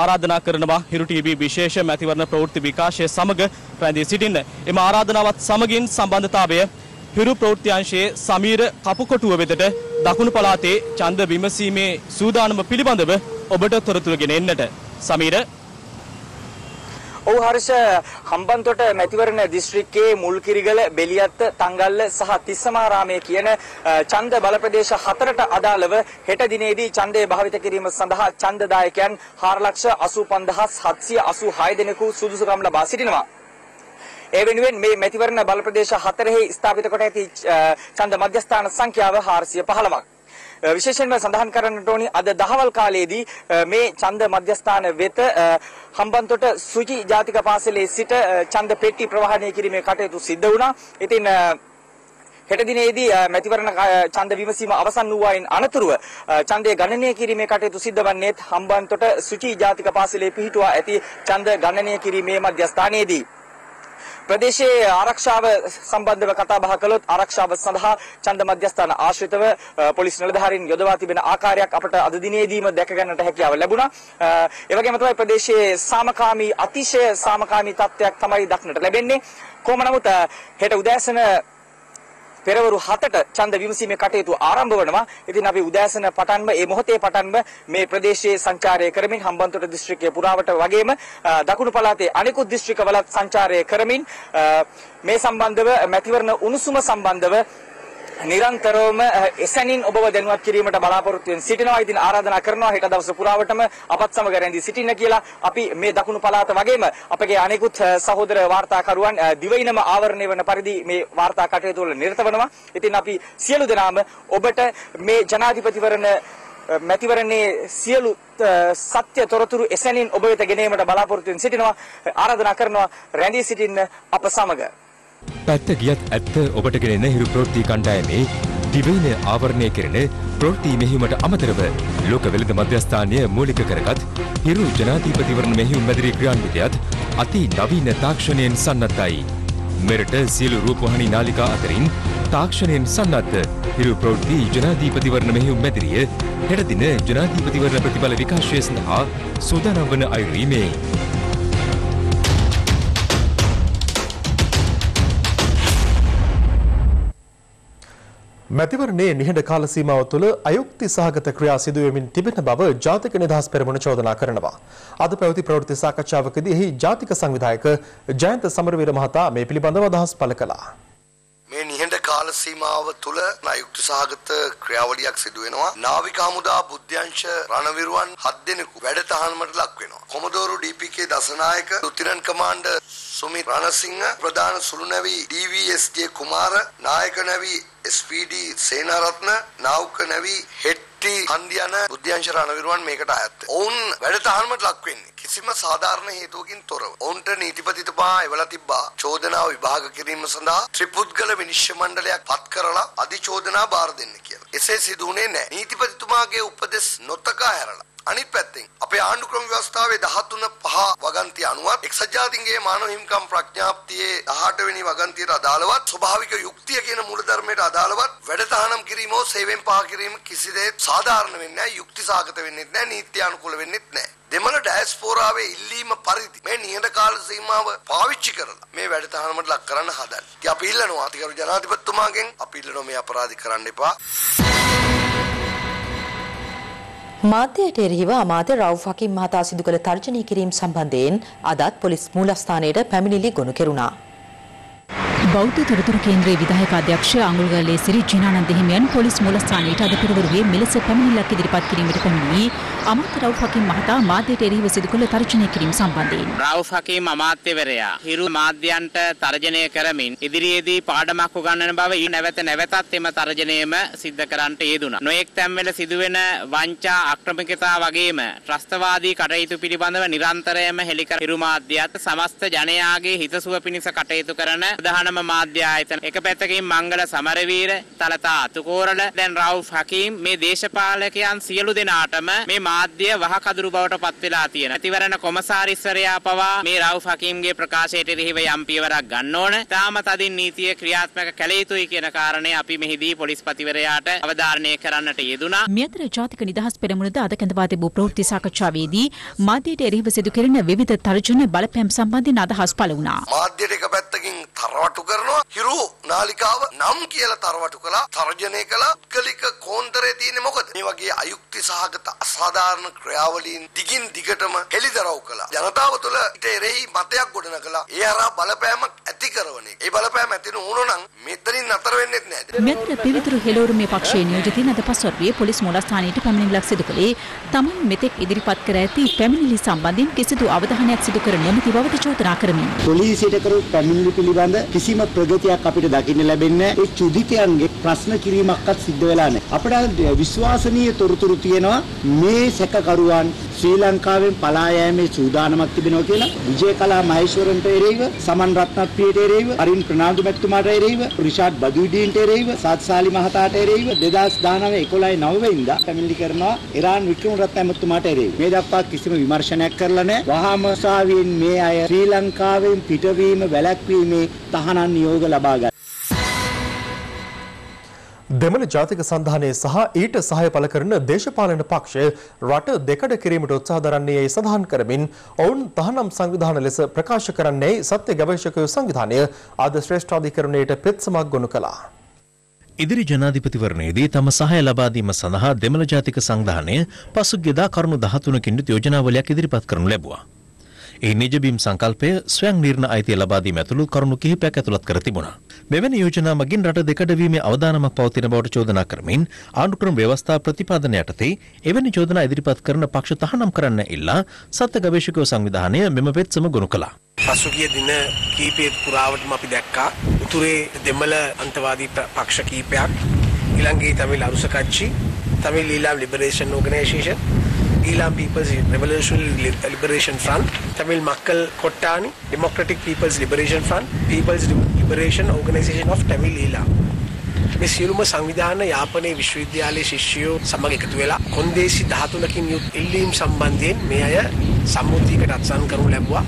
ආරාධනා කරනවා. හිරු ටීවී විශේෂ මැතිවරණ ප්‍රවෘත්ති විකාශය සමග රැඳී සිටින්න. එම ආරාධනාවත් සමගින් සම්බන්ධතාවය හිරු ප්‍රවෘත්ති අංශයේ සමීර කපුකොටුව වෙතට දකුණු පළාතේ ඡන්ද විමසීමේ සූදානම පිළිබඳව ඔබට තොරතුරු ගෙන එන්නට. සමීර. हर्ष हंबंतोट मैतिवरण डिस्ट्रिक्ट के मुलकिरिगल बेलियत तंगल सह तिस्समारामे कियन चंद बल प्रदेश हतरट अदालव हेट दिनेदी चंदे भावित किरीम संदहा चंददायकयन चार लक्ष पचासी हज़ार सातसिय अस्सी दिनेकु සුදුසුකම් ලබා සිටිනවා. ඒ වෙනුවෙන් මේ मैतिवरण बल प्रदेश හතරෙහි ස්ථාපිත කොට ඇති चंद මධ්‍යස්ථාන සංඛ්‍යාව හාරසිය පහළොවක්. විශේෂයෙන්ම සඳහන් කරන්නට ඕනි අද දහවල් කාලයේදී මේ ඡන්ද මධ්‍යස්ථාන වෙත හම්බන්තොට සුචි ජාතික පාසලේ සිට ඡන්ද පෙට්ටි ප්‍රවාහණය කිරීමේ කටයුතු සිද්ධ වුණා. ඉතින් හෙට දිනේදී මැතිවරණ ඡන්ද විමසීම අවසන් වූවායින් අනතුරුව ඡන්දය ගණනය කිරීමේ කටයුතු සිද්ධ වන්නේත් හම්බන්තොට සුචි ජාතික පාසලේ පිහිටුවා ඇති ඡන්ද ගණනය කිරීමේ මධ්‍යස්ථානයේදී. ප්‍රදේශයේ ආරක්ෂාව සම්බන්ධව කතා බහ කළොත් ආරක්ෂාව සඳහා ඡන්ද මධ්‍යස්ථාන ආශ්‍රිතව පොලිස් නිලධාරීන් යොදවා තිබෙන ආකාරයක් අපට අද දිනේදීම දැක ගන්නට හැකියාව ලැබුණා. ඒ වගේම තමයි ප්‍රදේශයේ සාමකාමී අතිශය සාමකාමී තත්ත්වයක් තමයි දක්නට ලැබෙන්නේ. කොහොම නමුත් හෙට උදෑසන පෙරවරු හතට ඡන්ද විමසීමේ කටයුතු ආරම්භ වෙනවා. ඉතින් අපි උදෑසන පටන්ම මේ මොහොතේ පටන්ම මේ ප්‍රදේශයේ සංචාරය කරමින් හම්බන්තොට දිස්ත්‍රික්කයේ පුරාවට වගේම දකුණු පළාතේ අනෙකුත් දිස්ත්‍රික්කවලත් සංචාරය කරමින් මේ සම්බන්ධව මැතිවරණ උණුසුම සම්බන්ධව නිරන්තරවම එසැනින් ඔබව දැනුවත් කිරීමට බලාපොරොත්තු වෙන සිටිනවා. ඉතින් ආරාධනා කරනවා හෙට දවස පුරාවටම අපත් සමග රැඳී සිටින්න කියලා. අපි මේ දකුණු පළාත වගේම අපගේ අනෙකුත් සහෝදර වාර්තාකරුවන් දිවයිනම ආවරණය වන පරිදි මේ වාර්තා කටයුතු වල නිරත වෙනවා. ඉතින් අපි සියලු දෙනාම ඔබට මේ ජනාධිපතිවරණ මැතිවරණයේ සියලු සත්‍ය තොරතුරු එසැනින් ඔබ වෙත ගෙන ඒමට බලාපොරොත්තු වෙන සිටිනවා. ආරාධනා කරනවා රැඳී සිටින්න අප සමග. පැත්ත ගියත් ඇත්ත ඔබට ගෙනෙන හිරු ප්‍රවෘත්ති කණ්ඩායමේ දිවයින ආවරණය කෙරෙන ප්‍රවෘත්ති මෙහිමට අමතරව ලෝක වෙළඳ මධ්‍යස්ථානය මූලික කරගත් හිරු ජනාධිපතිවරණ මෙහිම මැදිරි ක්‍රියාන්විතයත් අති නවීන තාක්ෂණයෙන් සන්නද්ධයි. මෙරට සියලු රූපවාහිනී නාලිකා අතරින් තාක්ෂණයෙන් සන්නද්ධ හිරු ප්‍රවෘත්ති ජනාධිපතිවරණ මෙහිම මැදිරිය හෙට දින ජනාධිපතිවරණ ප්‍රතිඵල විකාශය සඳහා සූදානම් වන අයුරීමේ මැතිවරණයේ නිහඬ කාල සීමාව තුළ අයුක්ති සහගත ක්‍රියා සිදු වෙමින් තිබෙන බව ජාතික නිදහස් පෙරමුණ චෝදනා කරනවා. අද පැවති ප්‍රවෘත්ති සාකච්ඡාවකදී එහි ජාතික සංවිධායක ජයන්ත සමරවීර මහතා මේ පිළිබඳව අදහස් පළ කළා. මේ නිහඬ කාල සීමාව තුළ අයුක්ති සහගත ක්‍රියාවලියක් සිදු වෙනවා. නාවික හමුදා බුද්ධ්‍යංශ රණවිරුවන් හත් දෙනෙකු වැඩතහනකට ලක් වෙනවා. Commodore D P K Dasanayake, ලුතිරන් commander Sumith Ranasinghe, ප්‍රධාන සුළුනැවි D V S J Kumara, නායක නැවි එස් පී ඩී සේනාරත්න, නාවක නැවි හෙට් කුටි හන්දියන බුද්ධාංශරණ විරුවන් මේකට ආයත්. ඔවුන් වැඩතහනකට ලක් වෙන්නේ කිසිම සාධාරණ හේතුවකින් තොරව. ඔවුන්ට නීතිපතිතුමා එවලා තිබ්බා චෝදනා විභාග කිරීම සඳහා ත්‍රිපුද්ගල විනිශ්චය මණ්ඩලයක් පත් කරලා අධිචෝදනා බාර දෙන්න කියලා. එසේ සිදු වුණේ නැහැ. නීතිපතිතුමාගේ උපදෙස් නොතකා හැරලා අනිත් පැත්තෙන් අපේ ආණ්ඩු ක්‍රම ව්‍යවස්ථාවේ දහතුන පහ වගන්තිය අනුව එක්සත් ජාතීන්ගේ මානව හිමිකම් ප්‍රඥාප්තියේ දහඅට වෙනි වගන්තියට අදාළවත් ස්වභාවික යුක්තිය කියන මූලධර්මයට අදාළවත් වැඩතහනම් කිරීම හෝ සේවයෙන් පහ කිරීම කිසිදෙයක් සාධාරණ වෙන්නේ නැහැ, යුක්තිසහගත වෙන්නේ නැහැ, නීත්‍යානුකූල වෙන්නේ නැහැ. දෙමළ ඩයස්පෝරාවේ ඉල්ලීම පරිදි මේ නියත කාල සීමාව පාවිච්චි කරලා මේ වැඩතහනකට ලක් කරන්න හදන්නේ. ඉතින් අපි ඉල්ලනවා අතිගරු ජනාධිපතිතුමාගෙන් අපි ඉල්ලනවා මේ අපරාධ කරන්න එපා. මාධ්‍යයට එරෙහිව අමාත්‍ය රවුෆ් හකීම් මහතා සිදු කළ තර්ජනය කිරීම සම්බන්ධයෙන් අදත් පොලිස් මූලස්ථානයට පැමිණිලි ගොනු කෙරුණා. බෞද්ධ තොරතුරු කේන්ද්‍රයේ විධායක අධ්‍යක්ෂ අඟුල්ගල්ලේ සිරි ජිනානන්ද හිමියන් පොලිස් මූලස්ථානයට අද පෙරවරුවේ මෙලෙස පැමිණිල්ලක් ඉදිරිපත් කිරීමට පැමිණි අමාත්‍ය රවුෆ් හකීම් මහතා මාධ්‍යයට එරෙහිව සිදු කළ තර්ජනය කිරීම සම්බන්ධයෙන් රවුෆ් හකීම් අමාත්‍යවරයා හිරු මාධ්‍යයන්ට තර්ජනය කරමින් ඉදිරියේදී පාඩමක් උගන්වන බව නැවත නැවතත් එම තර්ජනයම සිද්ධ කරන්නට යෙදුණා. නොඑක් තැන්වල සිදුවෙන වංචා අක්‍රමිකතා වගේම ත්‍රස්තවාදී කටයුතු පිළිබඳව නිරන්තරයෙන්ම හෙළිකර හිරු මාධ්‍යයත් සමස්ත ජනයාගේ හිතසුව පිණිස කටයුතු කරන ප්‍රධානම මාධ්‍ය ආයතන එක පැත්තකින් මංගල සමරවීර තලතා අතුකෝරළ දැන් රවුෆ් හකීම් මේ දේශපාලකයන් සියලු දෙනාටම මේ මාධ්‍ය වහකදුරු බවට පත් වෙලා තියෙනවා. ඇතිවරණ කොමසාරිස්වරයා පවා මේ රවුෆ් හකීම්ගේ ප්‍රකාශයට එරෙහිව යම් පියවරක් ගන්න ඕන, තාම තදින් නීතිය ක්‍රියාත්මක කළ යුතුයි කියන කාරණේ අපි මෙහිදී පොලිස්පතිවරයාට අවධාරණය කරන්නට යෙදුණා. මෙතර ජාතික නිදහස් පෙරමුණද අද කැඳවා තිබූ ප්‍රවෘත්ති සාකච්ඡාවේදී මාධ්‍යයට එරෙහිව සිදු කෙරෙන විවිධ තර්ජන බලපෑම් සම්බන්ධයෙන් අදහස් පළ වුණා. මාධ්‍යයට එක පැත්තකින් තරවටු කරනවා හිරු නාලිකාව නම් කියලා තරවටු කළා, තර්ජනය කළා. උත්කලික කෝන්තරේ තියෙන්නේ මොකද? මේ වගේ අයුක්ති සහගත අසාධාරණ ක්‍රියාවලීන් දිගින් දිගටම හෙළිදරව් කළා. ජනතාව තුළ ඊට එරෙහි මතයක් ගොඩනගලා ඒ හරහා බලපෑමක් ඇති කරන එක. ඒ බලපෑම ඇති නොවුනොනම් මෙතනින් නතර වෙන්නේ නැහැ. මෙතන පිළිතුරු හෙළවීමේ පක්ෂයේ නියෝජිතින් අද පස්වරුවේ පොලිස් මූලස්ථානයේ පැමිණිල්ලක් සිදු කළේ තමන් මෙතෙක් ඉදිරිපත් කර ඇති පැමිණිලි සම්බන්ධයෙන් කිසිදු අවධානයක් සිදු කර නැති බවට චෝදනා කරමින් පොලිසියට කරු පැමිණිලි පිළිබඳ කිසිම ප්‍රගතියක් අපිට දකින්න ලැබෙන්නේ නැහැ. ඒ චුදිතයන්ගේ ප්‍රශ්න කිරීමක්වත් සිද්ධ වෙලා නැහැ. අපිට විශ්වාසනීය තොරතුරු තියෙනවා මේ සැකකරුවන් ශ්‍රී ලංකාවෙන් පලා යෑමේ සූදානමක් තිබෙනවා කියලා. විජේකලා මහේශ්වරන්ට එරෙහිව, සමන් රත්නප්‍රියට එරෙහිව, අරින් ප්‍රනාන්දු මැතිතුමාට එරෙහිව, රිෂාඩ් බදුඩීන්ට එරෙහිව, සාත්සාලි මහතාට එරෙහිව දෙදාස් දහනවය එකොළහ නවවැනි ඉඳලා පැමිණිලි කරනවා ඉරාන් වික්‍රමරත්න මැතිතුමාට එරෙහිව. මේ දක්වා කිසිම විමර්ශනයක් කරලා නැහැ. වහාම සාවියෙන් මේ අය ශ්‍රී ලංකාවෙන් පිටවීම වැළැක්වීමේ තහනම් නියෝග ලබා ගන්න. දෙමළ ජාතික සන්ධානයේ සහ ඊට සහාය පළ කරන දේශපාලන පක්ෂය රට දෙකඩ කිරීමට උත්සාහ දරන්නේ යයි සඳහන් කරමින් ඔවුන් තහනම් සංවිධාන ලෙස ප්‍රකාශ කරන්නේ සත්‍ය ගවේෂකයෝ සංවිධානය ආද ශ්‍රේෂ්ඨාධිකරණයට පෙත්සමක් ගොනු කළා. ඉදිරි ජනාධිපතිවරණයේදී තම සහය ලබා දීම සඳහා දෙමළ ජාතික සංවිධානය පසුගියදා කරුණු දහතුනකින් යුත් යෝජනාවලියක් ඉදිරිපත් කරනු ලැබුවා. ඒ නිජබීම් සංකල්පය ස්වයං නිර්ණ අයිතිය ලබා දීම ඇතුළු කරුණු කිහිපයක් ඇතුළත් කර තිබුණා. මෙවැනි යෝජනා මගින් රට දෙකඩවීමේ අවදානමක් පවතින බවට චෝදනා කරමින් ආණ්ඩුක්‍රම ව්‍යවස්ථා ප්‍රතිපාදන යටතේ එවැනි චෝදනා ඉදිරිපත් කරන පක්ෂ තහනම් කරන්න ඉල්ලා සත්‍ය ගවේෂකයෝ සංවිධානය මෙම පෙත්සම ගොනු කළා. පසුගිය දින කීපයේ පුරාවටම අපි දැක්කා උතුරේ දෙමළ අන්තවාදී පක්ෂ කීපයක්, ඊළඟේ Tamil Arasu Kachchi, Tamil Eelam liberation organisation, Eelam People's Revolutionary Liberation Front, Tamil Makkal Kottani, Democratic People's Liberation Front, People's Liberation Organization of Tamil Elam. මේ සියලුම සංවිධාන යාපනයේ විශ්වවිද්‍යාලයේ ශිෂ්‍යයෝ සමග එකතු වෙලා කොන්දේසි දහතුනකින් යුත් ඉල්ලීම් සම්බන්ධයෙන් මේ අය සම්මුතියකට අත්සන් කරනු ලැබුවා.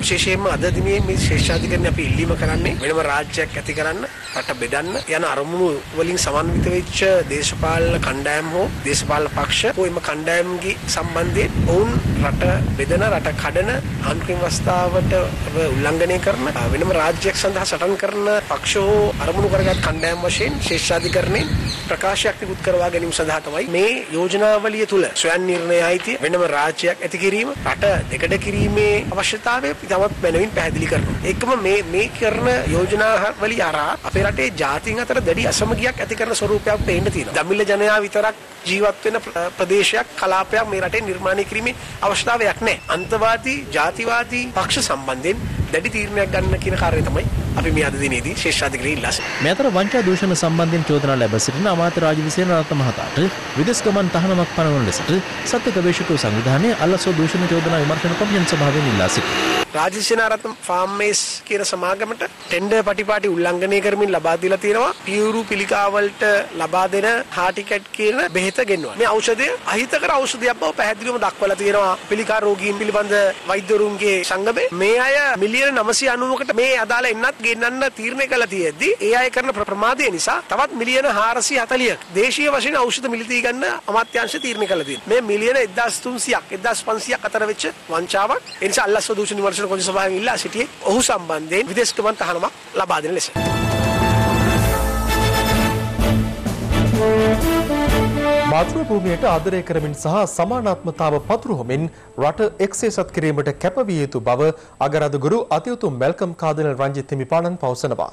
විශේෂයෙන්ම අද දිනේ මේ ශ්‍රේෂ්ඨාධිකරණය අපි ඉල්ලීම කරන්නේ වෙනම රාජ්‍යයක් ඇති කරන්න, රට බෙදන්න යන අරමුණු වලින් සමන්විත වෙච්ච දේශපාලන කණ්ඩායම් හෝ දේශපාලන පක්ෂ හෝ එම කණ්ඩායම්ගේ සම්බන්ධයෙන් ඔවුන් රට බෙදන, රට කඩන, අන්තිම අවස්ථාවට උල්ලංඝනය කරන වෙනම රාජ්‍යයක් සඳහා සටන් කරන පක්ෂ හෝ අරමුණු කරගත් කණ්ඩායම් වශයෙන් ශේෂ්ඨාධිකරණයෙන් ප්‍රකාශයක් නිකුත් කරවා ගැනීම සඳහා තමයි මේ යෝජනාවලිය තුල ස්වයං නිර්ණය අයිතිය, වෙනම රාජ්‍යයක් ඇති කිරීම, රට දෙකඩ කිරීමේ අවශ්‍යතාවය තවත් බැලමින් පැහැදිලි කරනවා. එක්කම මේ මේ කරන යෝජනා වලින් අරා අපේ රටේ ජාතීන් අතර දැඩි අසමගියක් ඇති කරන ස්වරූපයක් පේන්න තියෙනවා. දමිළ ජනයා විතරක් ජීවත් වෙන ප්‍රදේශයක් කලාපයක් මේ රටේ නිර්මාණය කිරීමේ අවශ්‍යතාවයක් නැහැ. අන්තවාදී ජාතිවාදී පක්ෂ සම්බන්ධයෙන් දැඩි තීරණයක් ගන්න කියන කාර්යය තමයි අපි මේ අද දිනේදී ශේෂාධිකාරී ඉල්ලා සිටින්නේ. මේ අතර වංචා දූෂණ සම්බන්ධයෙන් චෝදනා ලැබ සිටින අමාත්‍ය රාජවිසේන රත්න මහතාට විදේශ ගමන් තහනමක් පනවන ලෙසට සත්‍ය ගවේෂක සංවිධානයේ අලසෝ දූෂණ චෝදනා විමර්ශන කොමිෂන් සභාවෙන් ඉල්ලා සිටිනවා. රාජසේනාරත්න ෆාම්මේස් කියන සමාගමට ටෙන්ඩර් පටිපාටි උල්ලංඝනය කරමින් ලබා දීලා තියෙනවා. පියුරු පිළිකාවලට ලබා දෙන හාටිකට් කියන බෙහෙත ගෙන්වනවා. මේ ඖෂධය අහිතකර ඖෂධයක් බව පැහැදිලිවම දක්වලා තියෙනවා. පිළිකා රෝගීන් පිළිබඳ වෛද්‍යවරුන්ගේ සංගමේ මේ අය මිලියන නවසිය අනූවකට මේ අදාළ එන්නත් ගෙන්නන්න තීරණය කළා තියෙද්දි ඒ අය කරන ප්‍රමාදය නිසා තවත් මිලියන හාරසිය හතලිහක් දේශීය වශයෙන් ඖෂධ මිලදී ගන්න අමාත්‍යාංශය තීරණය කළා තියෙනවා. මේ මිලියන එක්දාස් තුන්සියක් එක්දාස් පන්සියක් අතර වෙච්ච වංචාවක්. ඒ නිසා අල්ලාස් දූෂණ නිවර්ෂණ කොමිෂන් සභාවෙන් ඉල්ලා සිටියේ ඔහු සම්බන්ධයෙන් විදේශ ගමන් තහනමක් ලබා දෙන ලෙස. මාතෘභූමියට ආදරය කරමින් සහ සමානාත්මතාව පතුරවමින් රට එක්සේසත් කිරීමට කැපවිය යුතු බව අගරාදුගුරු අතිඋතුම් මැල්කම් කාදිනල් රංජිත් හිමිපාණන් පවසනවා.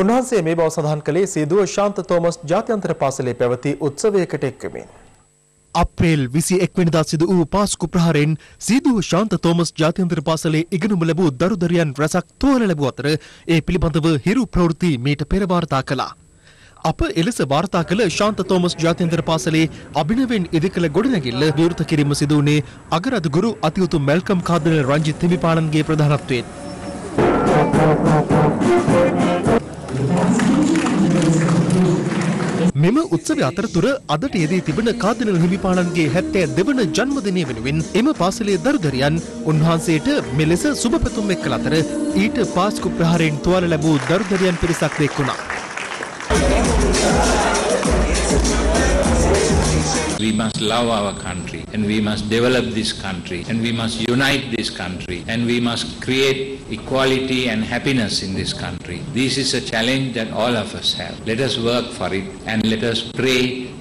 උන්වහන්සේ මේ බව සඳහන් කළේ සීදුව ශාන්ත තෝමස් ජාත්‍යන්තර පාසලේ පැවති උත්සවයකට එක්වීමෙන්. අප්‍රේල් විසි එක් වෙනිදා සිදු වූ පාස්කු ප්‍රහාරයෙන් සීදුව ශාන්ත තෝමස් ජාත්‍යන්තර පාසලේ ඉගෙනුම ලැබූ දරුදරියන් රැසක් තෝරන ලැබූ අතර ඒ පිළිබඳව හිරු ප්‍රවෘත්ති මීට පෙර වාර්තා කළා. අප එලෙස වාර්තා කළ ශාන්ත තෝමස් ජාත්‍යන්තර පාසලේ අභිනවෙන් ඉදිකළ ගොඩනැගිල්ල විවෘත කිරීම සිදු වුණේ අගරාදුගුරු අතිඋතුම් මැල්කම් කාදිනල් රංජිත් හිමිපාණන්ගේ ප්‍රධානත්වයෙන්. මෙම උත්සවය අතරතුර අදට යෙදී තිබෙන කාදිනල් හිමිපාණන්ගේ හැත්තෑ දෙවන ජන්මදිනය වෙනුවෙන් එම පාසලේ දරුදරියන් උන්වහන්සේට මෙලෙස සුබ පැතුම් එක්කල අතර ඊට පාස්කු ප්‍රහාරයෙන් තුවාල ලැබූ දරුදරියන් පිරිසක් එක් වුණා. We must love our country and we must develop this country and we must unite this country and we must create equality and happiness in this country. This is a challenge that all of us have. Let us work for it and let us pray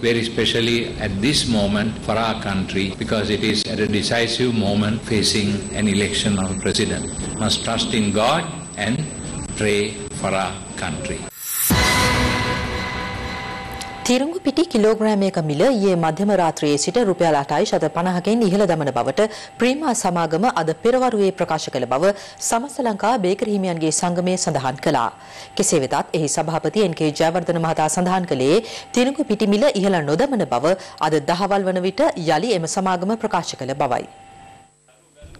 very specially at this moment for our country, because it is at a decisive moment facing an election of a president. We must trust in God and pray for our country. තිරංගු පිටි කිලෝග්‍රෑමයක මිල ඊයේ මධ්‍යම රාත්‍රියේ සිට රුපියල් අටයි ශත පනහකින් ඉහළ දමන බවට ප්‍රීමා සමාගම අද පෙරවරුවේ ප්‍රකාශ කළ බව සමස්ත ලංකා බේකරි හිමියන්ගේ සංගමය සඳහන් කළා. කෙසේ වෙතත් එහි සභාපති එන් කේ ජයවර්ධන මහතා සඳහන් කළේ තිරංගු පිටි මිල ඉහළ නොදමන බව අද දහවල් වන විට යලි එම සමාගම ප්‍රකාශ කළ බවයි.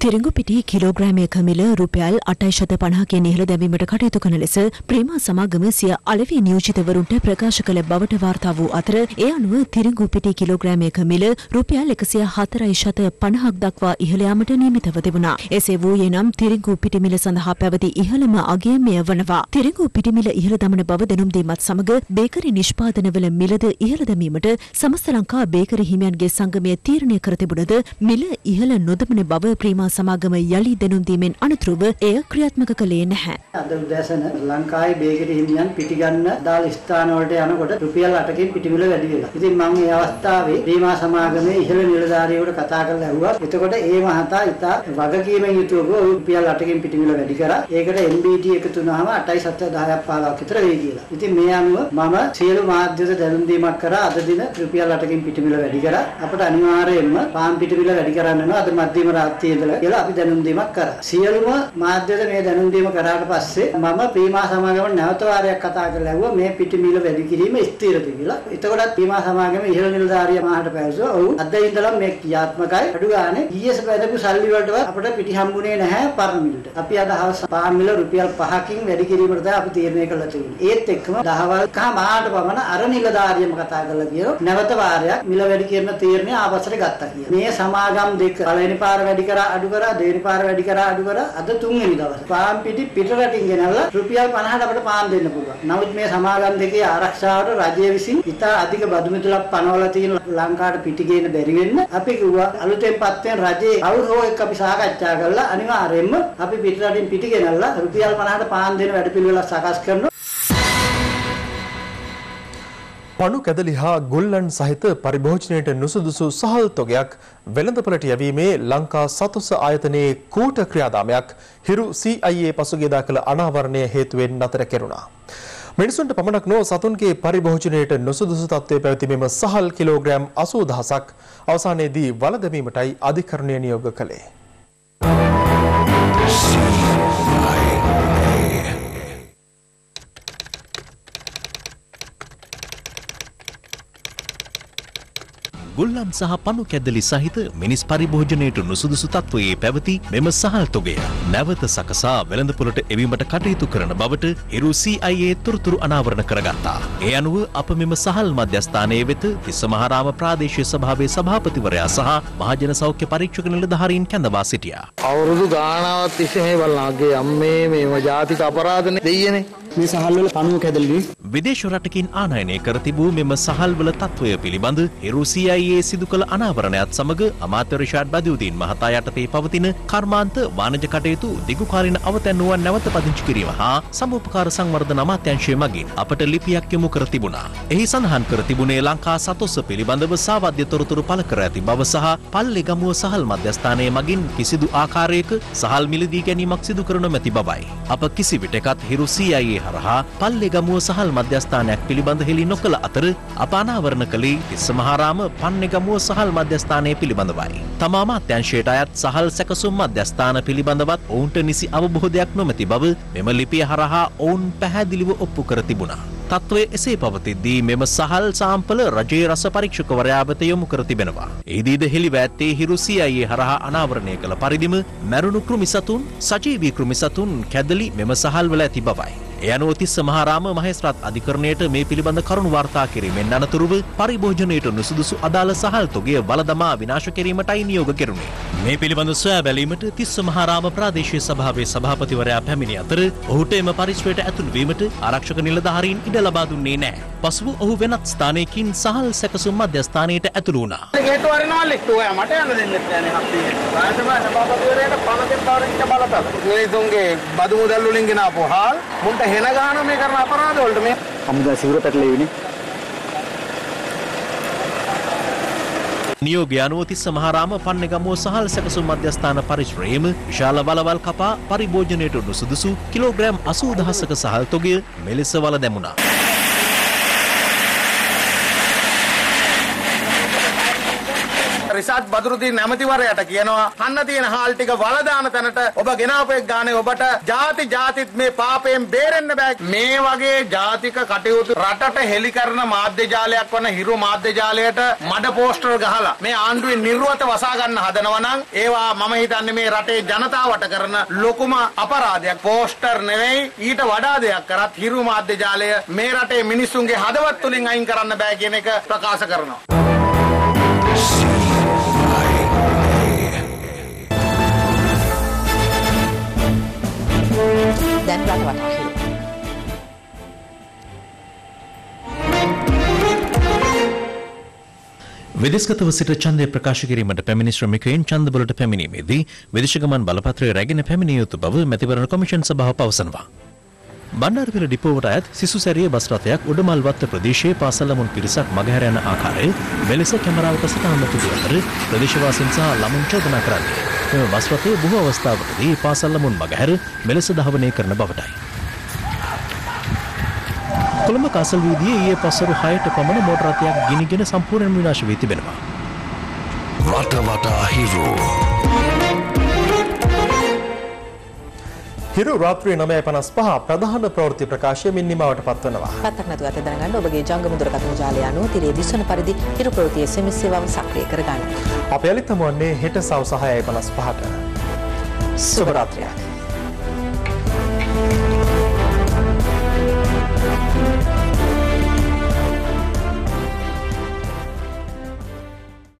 තිරංගුපිටි කිලෝග්‍රෑමයක මිල රුපියල් අටයි ශත පනහකින් ඉහළ දැමීමට කටයුතු කරන ලෙස ප්‍රීමා සමාගම සිය අලෙවි නියෝජිතවරුන්ට ප්‍රකාශ කළ බවට වාර්තා වූ අතර ඒ අනුව තිරංගුපිටි කිලෝග්‍රෑමයක මිල රුපියල් එකසිය හතරයි ශත පනහක් දක්වා ඉහළ යාමට නියමිතව තිබුණා. එසේ වූයේ නම් තිරංගුපිටි මිල සඳහා පැවති ඉහළම අගය මෙය වනවා. තිරංගුපිටි මිල ඉහළ දමන බව දැනුම් දීමත් සමග බේකරි නිෂ්පාදනවල මිලද ඉහළ දැමීමට සමස්ත ලංකා බේකරි හිමියන්ගේ සංගමය තීරණය කර තිබුණද මිල ඉහළ නොදමන බව ප්‍රීමා සමාගම යලි දෙනුම් දීමෙන් අනතුරුව එය ක්‍රියාත්මක කළේ නැහැ. අද උදෑසන ලංකාවේ බේකරි හිමියන් පිටි ගන්න දාල ස්ථාන වලට යනකොට රුපියල් අටකින් පිටි මිල වැඩි වෙලා. ඉතින් මම මේ අවස්ථාවේ ප්‍රීමා සමාගමේ ඉහළ නිලධාරියෙකුට කතා කරලා ඇහුවා. එතකොට ඒ මහතා ඉතා වගකීමෙන් යුතුව රුපියල් අටකින් පිටි මිල වැඩි කරා. ඒකට එන් බී ටී එකතු වුණාම අටයි ශත දහයක් පහළොවක් විතර වෙයි කියලා. ඉතින් මේ අනුව මම සියලු මාධ්‍යවල දැනුම් දීමක් කරා අද දින රුපියල් අටකින් පිටි මිල වැඩි කරා. අපිට අනිවාර්යයෙන්ම පාන් පිටි මිල වැඩි කරන්න ඕන අද මධ්‍යම රාත්‍රියේ කියලා අපි දැනුම් දීමක් කරා. සියලුම මාධ්‍යද මේ දැනුම් දීම කරාට පස්සේ මම ප්‍රීමා සමාගම නැවත වාරයක් කතා කරලා ඇහුවා මේ පිටි මිල වැඩි කිරීම ස්ථිරද කියලා. එතකොටත් ප්‍රීමා සමාගම ඉහළ නිලධාරියා මාහට පැවසුවා ඔව් අද ඉඳලා මේ ක්‍රියාත්මකයි. අඩු ගානේ ඊයේස බඳපු සල්ලි වලටවත් අපිට පිටි හම්බුනේ නැහැ පරණ මිලට. අපි අද හවස පාන් මිල රුපියල් පහකින් වැඩි කිරීමට තමයි අපි තීරණය කළා තියෙන්නේ. ඒත් එක්කම දහවල් කහ මාහට පමණ අර නිලධාරියම කතා කරලා කියනවා නැවත වාරයක් මිල වැඩි කරන තීරණය ආපස්සට ගත්තා කියලා. මේ සමාගම් දෙක පළවෙනි පාර වැඩි කරා අඩු කරා දෙවෙනි පාර වැඩි කරා අඩු කරා අද තුන්වෙනි දවසේ පාම් පිටි පිට රටින් ගෙනල්ලා රුපියල් පනහට අපිට පාම් දෙන්න පුළුවන්. නමුත් මේ සමාගම් දෙකේ ආරක්ෂාවට රජය විසින් ඉතා අධික බදු මිතුලක් පනවලා තියෙන ලංකාවට පිටි ගේන බැරි වෙන්න අපි කිව්වා අලුතෙන් පත් වෙන රජයේ අවුරුහෝ එක්ක අපි සාකච්ඡා කරලා අනිවාර්යෙන්ම අපි පිට රටින් පිටි ගෙනල්ලා රුපියල් පනහට පාම් දෙන වැඩපිළිවෙලක් සකස් කරනවා. पणु कदली हा गुल्लन सहित परिभोजनයට නුසුදුසු සහල් තොගයක් වෙළඳපළට යැවීමේ ලංකා සතුස ආයතනයේ කූට ක්‍රියාදාමයක් හිරු C I A පසුගියදා කළ අනාවරණය හේතුවෙන් නතර කෙරුණා. මිනිසුන්ට පමණක් නොව සතුන්ගේ පරිභෝජනයට නුසුදුසු තත්ත්වයේ පැවති මෙම සහල් කිලෝග්‍රෑම් අසූ දහසක් අවසානයේදී වළ දැමීමටයි අධිකරණය නියෝග කළේ. ගොල්ලන් සහ පණු කැදලි සහිත මිනිස් පරිභෝජනයට නුසුදුසු තත්වයේ පැවති මෙම සහල් තොගය නැවත සකසා වෙළඳපොළට එවීමට කටයුතු කරන බවට හිරු C I A තොරතුරු අනාවරණ කරගත්තා. ඒ අනුව අප මෙම සහල් මධ්‍යස්ථානයේ වෙත තිස්ස මහරාම ප්‍රාදේශීය සභාවේ සභාපතිවරයා සහ මහජන සෞඛ්‍ය පරීක්ෂක නිලධාරීන් කැඳවා සිටියා. අවුරුදු ගාණාවක් තිස්සේ මේ බලලාගේ අම්මේ මේව ජාතික අපරාධනේ දෙයියනේ. මේ සහල්වල පණුව කැදලි විදේශ රටකින් ආනයනය කර තිබූ මෙම සහල්වල තත්වය පිළිබඳ හිරු C I A සිදු කළ අනාවරණයත් සමග අමාත්‍ය රිෂාඩ් බදියුදීන් මහතා යටතේ පවතින කර්මාන්ත වාණිජ කටයුතු දිගුකාලීන අවතැන්නුවන් නැවත පදිංචි කිරීම හා සමූපකාර සංවර්ධන අමාත්‍යාංශය මගින් අපට ලිපියක් යොමු කර තිබුණා. එහි සඳහන් කර තිබුණේ ලංකා සතොස්ස පිළිබඳව සාවද්‍ය තොරතුරු පළ කර ඇති බව සහ පල්ලෙගමුව සහල් මධ්‍යස්ථානයේ මගින් කිසිදු ආකාරයක සහල් මිලදී ගැනීමක් සිදු කර නොමැති බවයි. අප කිසිවිටකත් හිරු C I A හරහා පල්ලෙගමුව සහල් මධ්‍යස්ථානයක් පිළිබඳ හෙළි නොකළ අතර අප අනාවරණ කළේ තිස්ස මහරාම පල්ලෙගමුව සහල් මධ්‍යස්ථානය පිළිබඳවයි. තම අමාත්‍යාංශයට අයත් සහල් සැකසුම් මධ්‍යස්ථාන පිළිබඳවත් ඔවුන්ට නිසි අවබෝධයක් නොමැති බව මෙම ලිපිය හරහා ඔවුන් පැහැදිලිව ඔප්පු කර තිබුණා. තත්වය එසේ පවතිද්දී මෙම සහල් සාම්පල රජයේ රස පරීක්ෂකවරයා වෙත යොමු කර තිබෙනවා. එහිදීද හෙළිව ඇත්තේ හිරු C I A හරහා අනාවරණය කළ පරිදිම මැරුණු කෘමිසතුන්, සජීවී කෘමිසතුන් කැදලි මෙම සහල්වල ඇති බවයි. ඒ අනුව තිස්ස මහරාම මහේස්ත්‍රාත් අධිකරණයට මේ පිළිබඳ කරුණු වාර්තා කිරීමෙන් අනතුරුව පරිභෝජනයට නුසුදුසු අදාළ සහල් තොගය වළදමා විනාශ කිරීමටයි නියෝග කෙරුණේ. මේ පිළිබඳ සොයා බැලීමට තිස්ස මහරාම ප්‍රාදේශීය සභාවේ සභාපතිවරයා පැමිණි අතර ඔහුට එම පරිශ්‍රයට ඇතුළු වීමට ආරක්ෂක නිලධාරීන් ඉඩ ලබා දුන්නේ නැහැ. පසුව ඔහු වෙනත් ස්ථානයකින් සහල් සැකසුම් මධ්‍යස්ථානයට ඇතුළු වුණා. ඒකට වරිනවල් එක්ක ඔයා මට යන්න දෙන්නෙත් නැහැ අපේ. රාජසභා සභාපතිවරයාට පළවෙනි කවරකිට බලතල. මේ දුන්ගේ බදු මුදල් වලින් ගෙනාපු හාල් මුන්ට හෙන ගහන මේ කරන අපරාධ වලට මේ අමුදා සිවුර පැටලෙවිනේ. නියෝගය අනුව තිස්ස මහරාම පන්නෙගමුව සහල් සැකසුම් මධ්‍යස්ථාන පරිශ්‍රයේම විශාල වලවල් කපා පරිභෝජනයට නුසුදුසු කිලෝග්‍රෑම් අසූ දහසක සහල් තොගය මෙලෙස වළ දැමුණා. රිෂාඩ් බදියුදීන් ඇමතිවරයාට කියනවා කන්න තියෙන හාල් ටික වළ දාන තැනට ඔබ ගෙනාපෙක් ගානේ ඔබට ಜಾති ಜಾතිත් මේ පාපයෙන් බේරෙන්න බෑ. මේ වගේ ಜಾතික කටයුතු රටට හෙළි කරන මාධ්‍ය ජාලයක් වන හිරු මාධ්‍ය ජාලයට මඩ පෝස්ටර් ගහලා මේ ආණ්ඩුවේ නිර්වත වසා ගන්න හදනවා නම් ඒවා මම හිතන්නේ මේ රටේ ජනතාවට කරන ලොකුම අපරාධයක්. පෝස්ටර් නෙවෙයි ඊට වඩා දෙයක් කරත් හිරු මාධ්‍ය ජාලය මේ රටේ මිනිසුන්ගේ හදවත් තුලින් අයින් කරන්න බෑ කියන එක ප්‍රකාශ කරනවා. දැන් රටවටා හිරු. විදේශගතව සිට ඡන්දය ප්‍රකාශ කිරීමට පැමිණි ශ්‍රමිකයන් ඡන්ද බලට පැමිණීමේදී විදේශ ගමන් බලපත්‍රය රැගෙන පැමිණිය යුතු බව මැතිවරණ කොමිෂන් සභාව පවසනවා. බණ්ඩාරපිල ඩිපෝවට අයත් සිසු සැරියේ බස් රථයක් උඩමල්වත්ත ප්‍රදේශයේ පාසල් ළමුන් පිරිසක් මගහැර යන ආකාරය මෙලෙස කැමරාවක සිටම තුඩු අතර ප්‍රදේශවාසීන් සහ ළමුන් චෝදනා කරන්නේ. මෙම බස් රථයේ බොහෝ අවස්ථාවකදී පාසල් ළමුන් මගහැර මෙලෙස ධාවනය කරන බවටයි. කොළඹ කාසල් වීදියේ ඊයේ පසුරු හයට පමණ මෝටර රථයක් ගිනිගෙන සම්පූර්ණ විනාශ වී තිබෙනවා. රටවටා හිරු. හිරු රාත්‍රී නවය පනස් පහ ප්‍රධාන ප්‍රවෘත්ති ප්‍රකාශය මින් නිමවට පත්වනවා. පත්තක් නැතුව අත දැනගන්න ඔබගේ ජංගම දුරකථන ජාලය අනුව තිරේ දිස්වන පරිදි හිරු ප්‍රවෘත්ති S M S සේවාව සක්‍රිය කරගන්න. අප යළිත් හමුවන්නේ හෙට සවස හයයි පනස් පහට. සුබ රාත්‍රියක්.